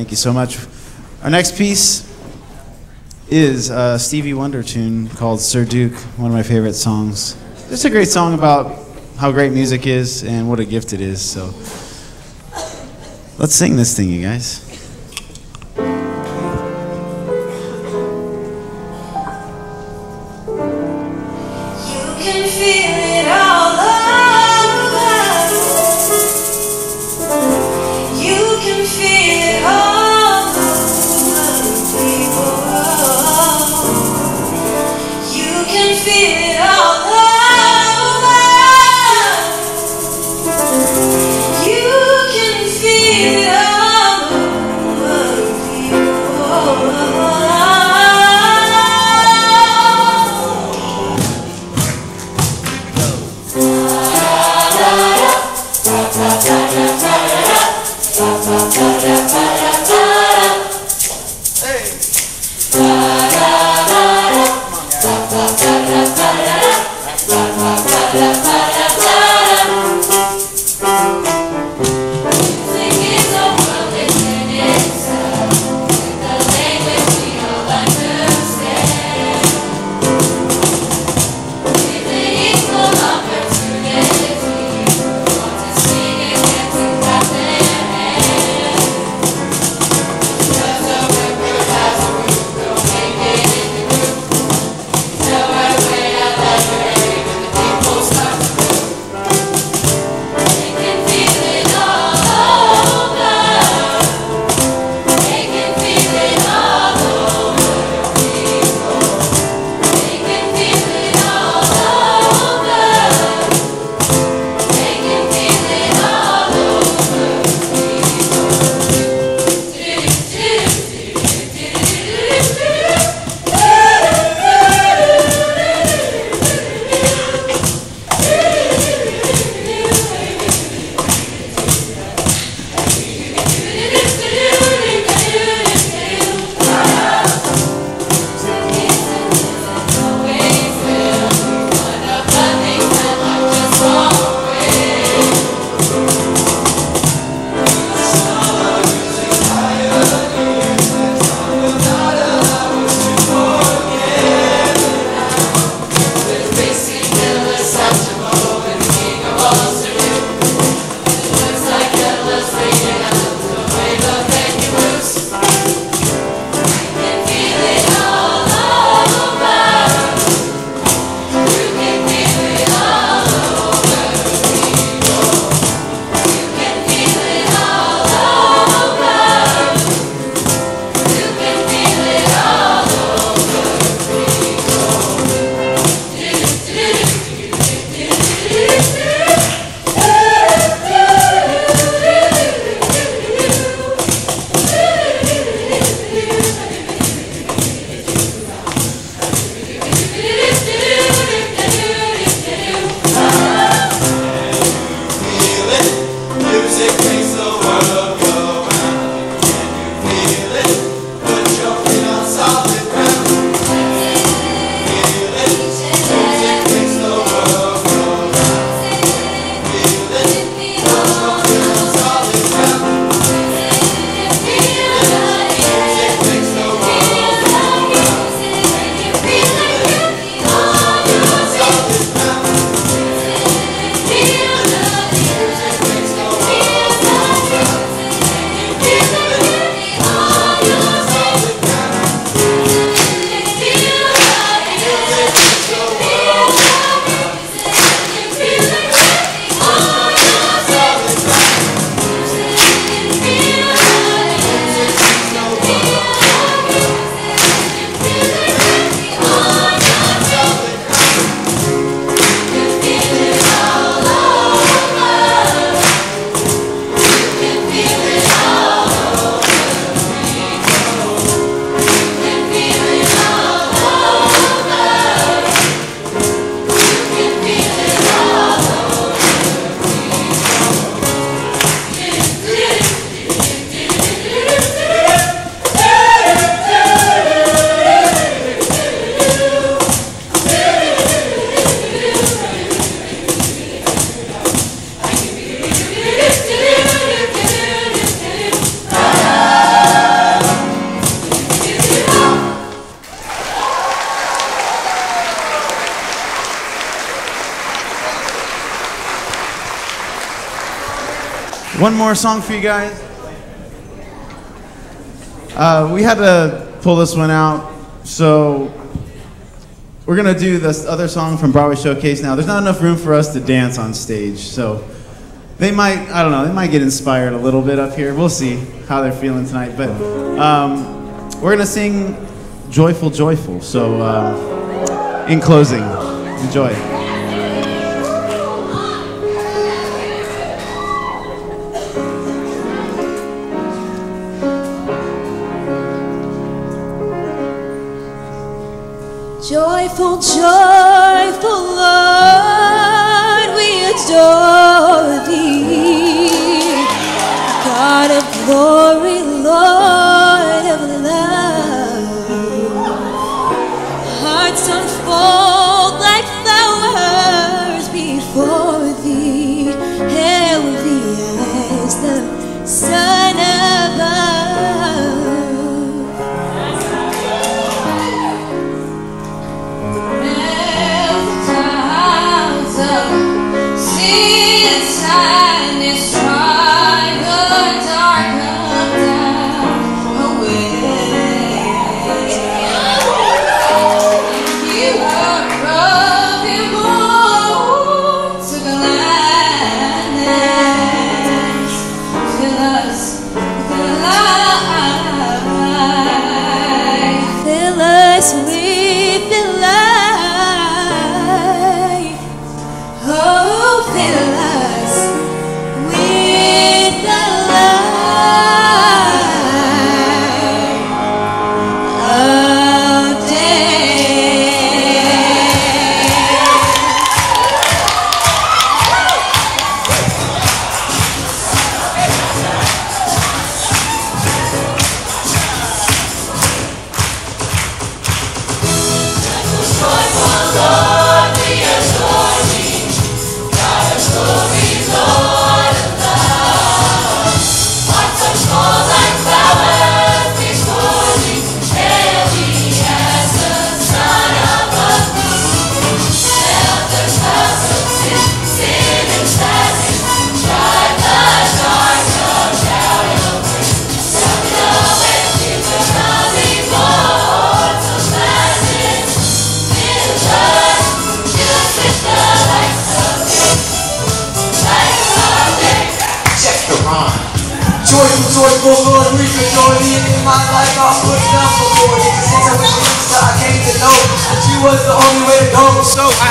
Thank you so much. Our next piece is a Stevie Wonder tune called Sir Duke, one of my favorite songs. It's a great song about how great music is and what a gift it is. So let's sing this thing, you guys. One more song for you guys. Uh, we had to pull this one out, so we're gonna do this other song from Broadway Showcase now. There's not enough room for us to dance on stage, so they might, I don't know, they might get inspired a little bit up here. We'll see how they're feeling tonight, but um, we're gonna sing Joyful, Joyful, so uh, in closing, enjoy. Joyful, joyful Lord, we adore Thee. God of glory, Lord of love. Hearts unfold like flowers before Thee. Healthy as the sun above.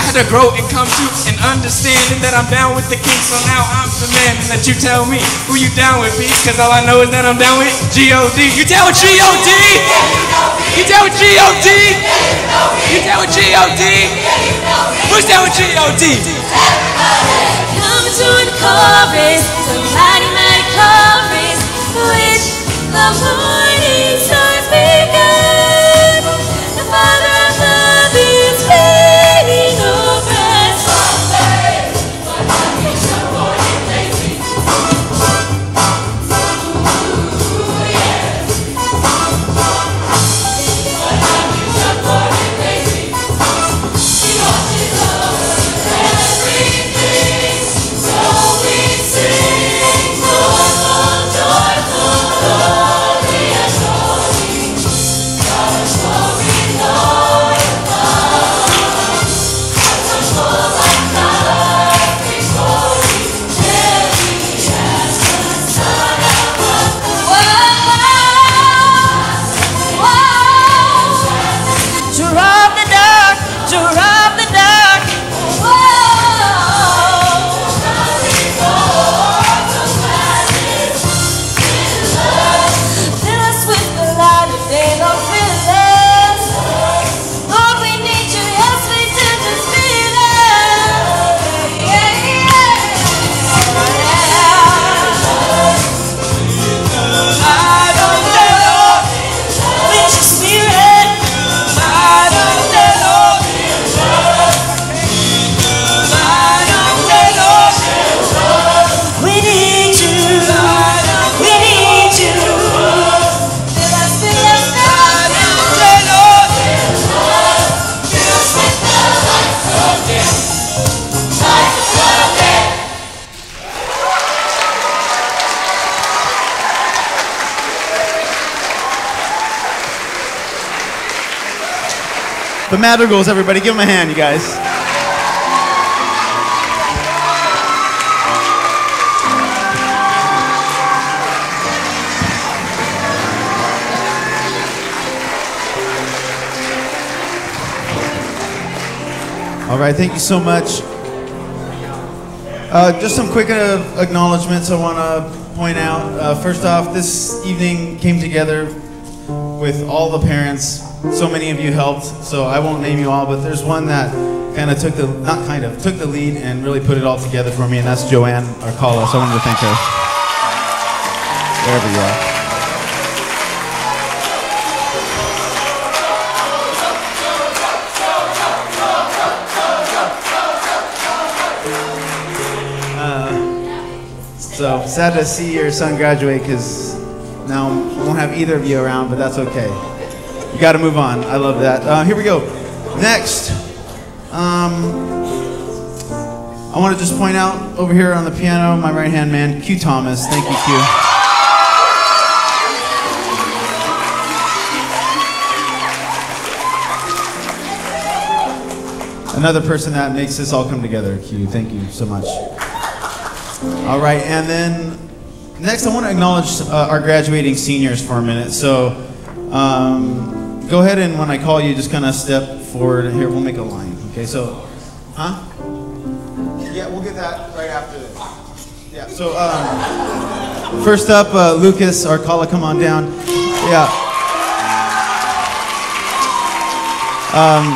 To grow and come to an understanding that I'm down with the King, so now I'm demanding that you tell me who you down with, please, cause all I know is that I'm down with G O D. You down with G O D? You down with G O D? You down with G O D? Who's down with G O D? Come to a chorus, a mighty, mighty chorus, which the morning stars begun, the Father of love is waiting on. Joyful, joyful, Lord, we Madrigals, everybody. Give them a hand, you guys. All right, thank you so much. Uh, just some quick uh, acknowledgments I want to point out. Uh, first off, this evening came together with all the parents. So many of you helped, so I won't name you all, but there's one that kind of took the, not kind of, took the lead and really put it all together for me, and that's Joanne Arcala, so I wanted to thank her. Wherever you are. So, sad to see your son graduate, because now I won't have either of you around, but that's okay. You gotta move on. I love that. Uh, here we go. Next, um, I want to just point out over here on the piano, my right-hand man, Q. Thomas. Thank you, Q. Another person that makes this all come together, Q. Thank you so much. All right, and then next I want to acknowledge uh, our graduating seniors for a minute. So um, go ahead and when I call you, just kind of step forward. Here, we'll make a line. Okay, so, huh? Yeah, we'll get that right after this. Yeah, so um, first up, uh, Lucas Arcala, come on down. Yeah. Um,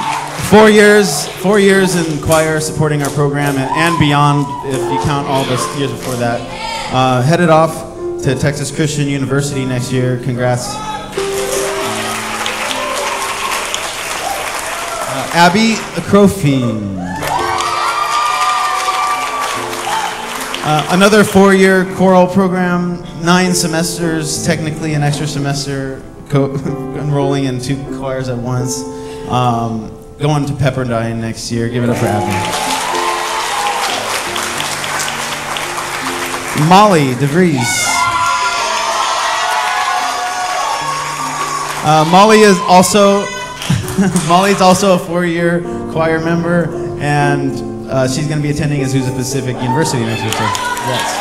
Four years, four years in choir supporting our program and, and beyond, if you count all the years before that. Uh, headed off to Texas Christian University next year. Congrats. Uh, Abby Akrofi. Uh, another four-year choral program, nine semesters, technically an extra semester, co enrolling in two choirs at once. Um, Going to Pepperdine next year. Give it up for Abby. Molly DeVries. Uh, Molly is also Molly's also a four-year choir member, and uh, she's going to be attending Azusa Pacific University next year. So yes.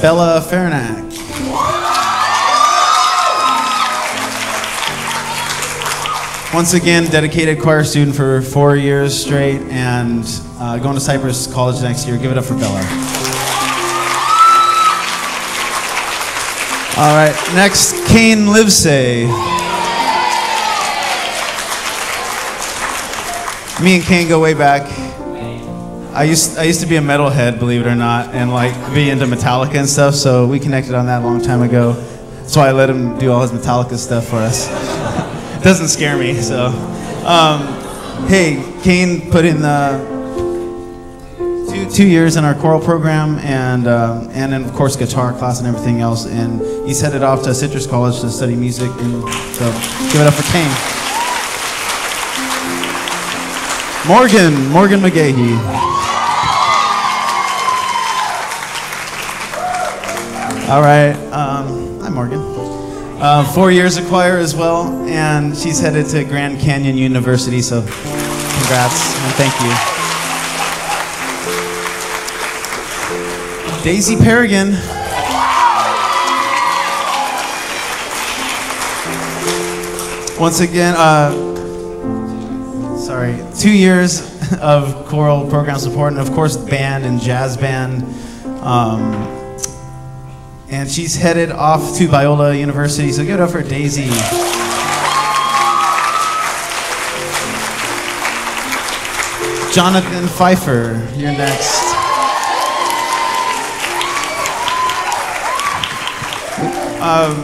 Bella Farinac. Once again, dedicated choir student for four years straight, and uh, going to Cypress College next year. Give it up for Bella. All right, next, Kane Livesay. Me and Kane go way back. I used I used to be a metalhead, believe it or not, and like be into Metallica and stuff. So we connected on that a long time ago. That's why I let him do all his Metallica stuff for us. Doesn't scare me, so. Um, hey, Kane put in the two, two years in our choral program and, um, and then of course, guitar class and everything else, and he's headed off to Citrus College to study music, and so give it up for Kane. Morgan, Morgan McGahee. All right, um, hi, Morgan. Uh, four years of choir as well, and she's headed to Grand Canyon University, so congrats and thank you. Daisy Perrigan. Once again, uh, sorry, two years of choral program support, and of course band and jazz band. Um, And she's headed off to Biola University, so give it up for Daisy. Jonathan Pfeiffer, you're next. Um,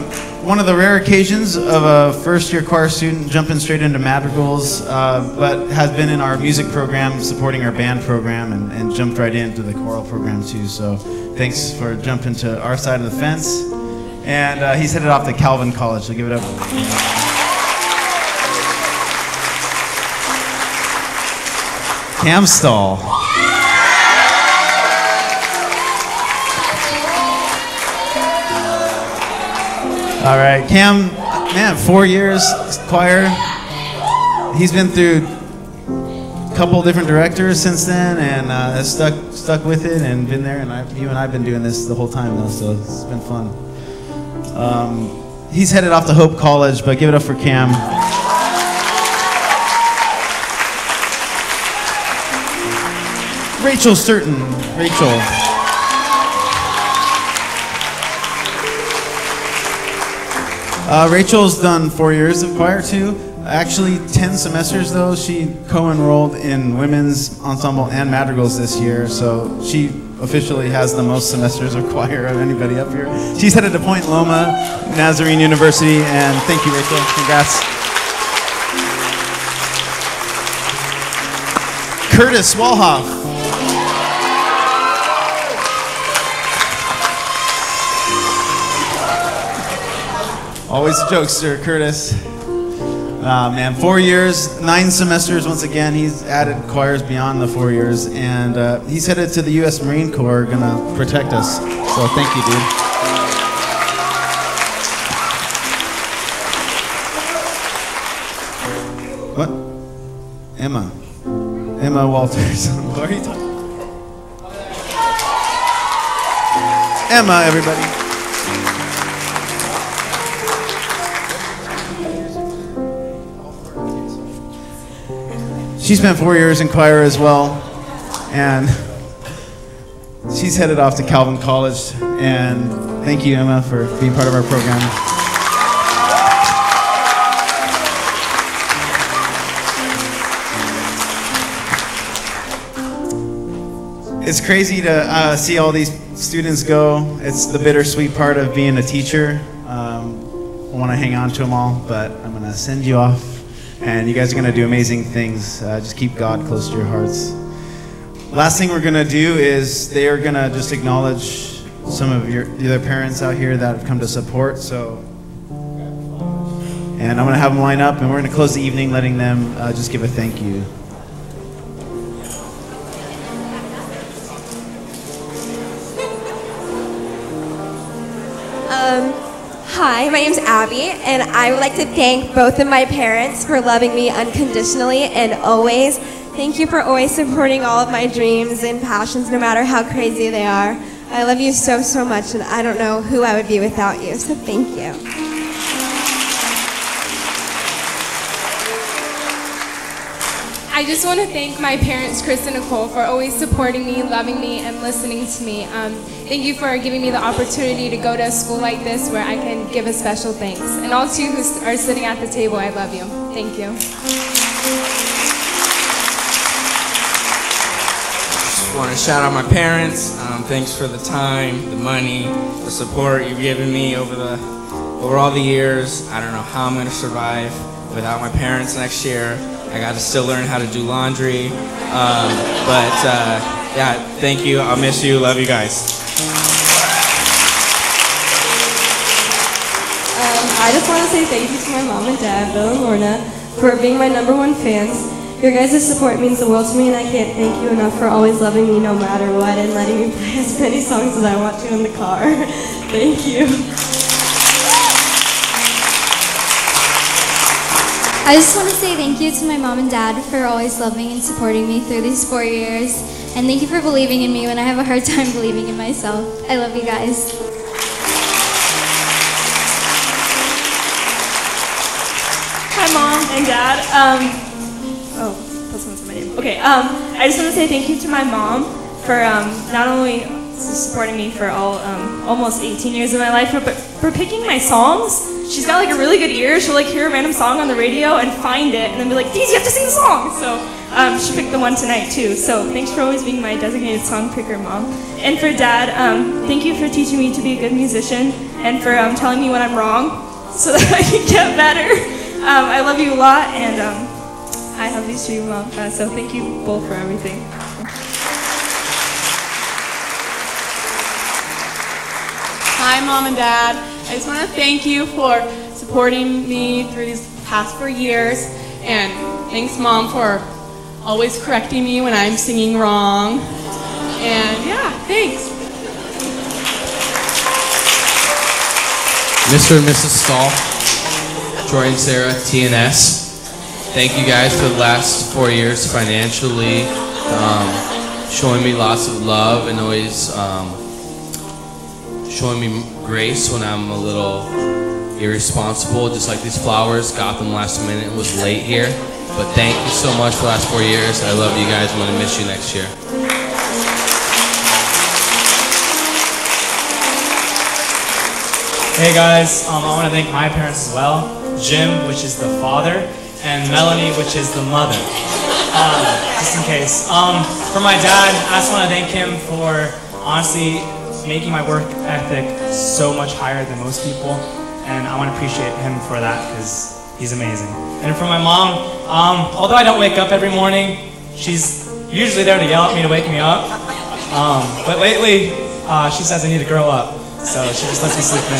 one of the rare occasions of a first-year choir student jumping straight into madrigals, uh, but has been in our music program, supporting our band program, and, and jumped right into the choral program too, so. Thanks for jumping to our side of the fence. And uh, he's headed off to Calvin College, so give it up. Cam Stahl. All right, Cam, man, four years choir. He's been through a couple different directors since then, and uh, has stuck stuck with it and been there. And I, you and I've been doing this the whole time though, so it's been fun. Um, he's headed off to Hope College, but give it up for Cam. Rachel Sturton, Rachel. Uh, Rachel's done four years of choir too. Actually, ten semesters though. She co-enrolled in women's ensemble and madrigals this year, so she officially has the most semesters of choir of anybody up here. She's headed to Point Loma, Nazarene University, and thank you, Rachel. Congrats. Curtis Walhoff. Always a jokester, Curtis. Uh, man, four years, nine semesters once again. He's added choirs beyond the four years, and uh, he's headed to the U S Marine Corps, gonna protect us. So thank you, dude. What? Emma. Emma Walters. What are you talking about? Emma, everybody. She spent four years in choir as well, and she's headed off to Calvin College, and thank you, Emma, for being part of our program. It's crazy to uh, see all these students go. It's the bittersweet part of being a teacher. Um, I want to hang on to them all, but I'm going to send you off. And you guys are going to do amazing things. Uh, just keep God close to your hearts. Last thing we're going to do is they are going to just acknowledge some of your other parents out here that have come to support. So, and I'm going to have them line up, and we're going to close the evening letting them uh, just give a thank you. Hi, my name's Abby, and I would like to thank both of my parents for loving me unconditionally and always. Thank you for always supporting all of my dreams and passions, no matter how crazy they are. I love you so, so much, and I don't know who I would be without you, so thank you. I just want to thank my parents, Chris and Nicole, for always supporting me, loving me, and listening to me. Um, Thank you for giving me the opportunity to go to a school like this where I can give a special thanks. And all two who are sitting at the table, I love you. Thank you. I want to shout out my parents. Um, thanks for the time, the money, the support you've given me over the over all the years. I don't know how I'm going to survive without my parents next year. I got to still learn how to do laundry. Um, but uh, yeah, thank you. I'll miss you. Love you guys. I just want to say thank you to my mom and dad, Bill and Lorna, for being my number one fans. Your guys' support means the world to me, and I can't thank you enough for always loving me no matter what and letting me play as many songs as I want to in the car. Thank you. I just want to say thank you to my mom and dad for always loving and supporting me through these four years. And thank you for believing in me when I have a hard time believing in myself. I love you guys. Mom and dad. Um, oh, that's not my name. Okay. Um, I just want to say thank you to my mom for um, not only supporting me for all um, almost eighteen years of my life, but for picking my songs. She's got like a really good ear. She'll like hear a random song on the radio and find it, and then be like, "Daisy, you have to sing the song." So um, she picked the one tonight too. So thanks for always being my designated song picker, mom. And for dad, um, thank you for teaching me to be a good musician and for um, telling me when I'm wrong so that I can get better. Um, I love you a lot, and um, I love you too, Mom. Uh, so thank you both for everything. Hi, Mom and Dad. I just want to thank you for supporting me through these past four years, and thanks, Mom, for always correcting me when I'm singing wrong. And yeah, thanks. Mister and Missus Stahl. Troy and Sarah, T N S. Thank you guys for the last four years financially, um, showing me lots of love and always um, showing me grace when I'm a little irresponsible, just like these flowers. Got them last minute and was late here. But thank you so much for the last four years. I love you guys. I'm going to miss you next year. Hey guys, um, I want to thank my parents as well. Jim, which is the father, and Melanie, which is the mother. Um, just in case. Um, for my dad, I just want to thank him for honestly making my work ethic so much higher than most people. And I want to appreciate him for that because he's amazing. And for my mom, um, although I don't wake up every morning, she's usually there to yell at me to wake me up. Um, but lately, uh, she says I need to grow up. So she just lets me sleep in.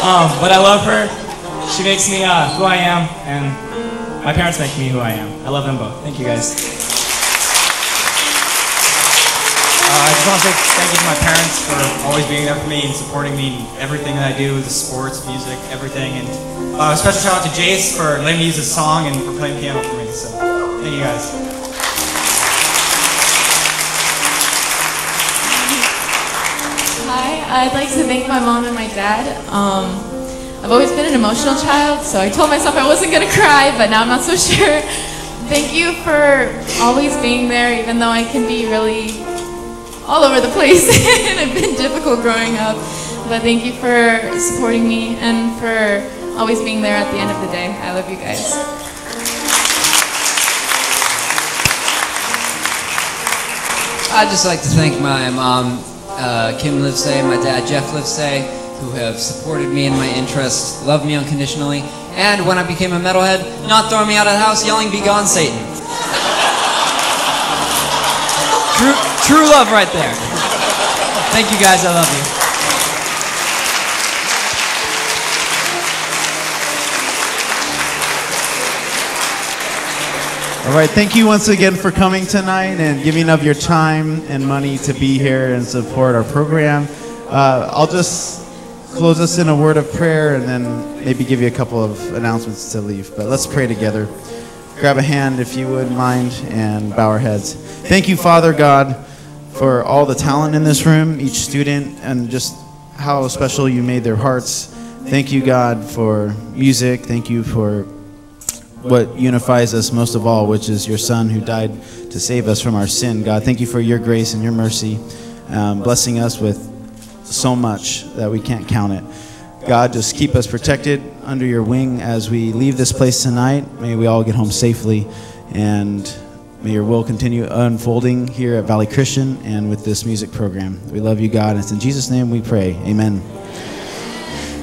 Um, but I love her. She makes me uh, who I am, and my parents make me who I am. I love them both. Thank you, guys. Uh, I just want to say thank you to my parents for always being there for me and supporting me in everything that I do, the sports, music, everything. And uh, a special shout out to Jace for letting me use his song and for playing piano for me. So thank you, guys. I'd like to thank my mom and my dad. Um, I've always been an emotional child, so I told myself I wasn't going to cry, but now I'm not so sure. Thank you for always being there, even though I can be really all over the place and it's been difficult growing up. But thank you for supporting me and for always being there at the end of the day. I love you guys. I'd just like to thank my mom, Uh, Kim Livesay, my dad Jeff Livesay, who have supported me in my interests, loved me unconditionally, and when I became a metalhead, not throwing me out of the house, yelling, "Be gone, Satan!" true, true love, right there. Thank you, guys. I love you. All right, thank you once again for coming tonight and giving up your time and money to be here and support our program. Uh, I'll just close us in a word of prayer and then maybe give you a couple of announcements to leave. But let's pray together. Grab a hand if you wouldn't mind and bow our heads. Thank you, Father God, for all the talent in this room, each student, and just how special you made their hearts. Thank you, God, for music. Thank you for what unifies us most of all, which is your Son who died to save us from our sin. God, thank you for your grace and your mercy, um, blessing us with so much that we can't count it. God, just keep us protected under your wing as we leave this place tonight. May we all get home safely, and may your will continue unfolding here at Valley Christian and with this music program. We love you, God, and it's in Jesus' name we pray. Amen.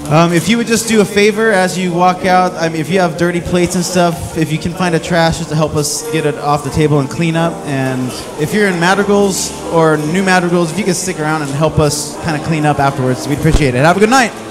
Um, if you would just do a favor as you walk out, I mean, if you have dirty plates and stuff, if you can find a trash just to help us get it off the table and clean up. And if you're in Madrigals or new Madrigals, if you could stick around and help us kind of clean up afterwards, we'd appreciate it. Have a good night.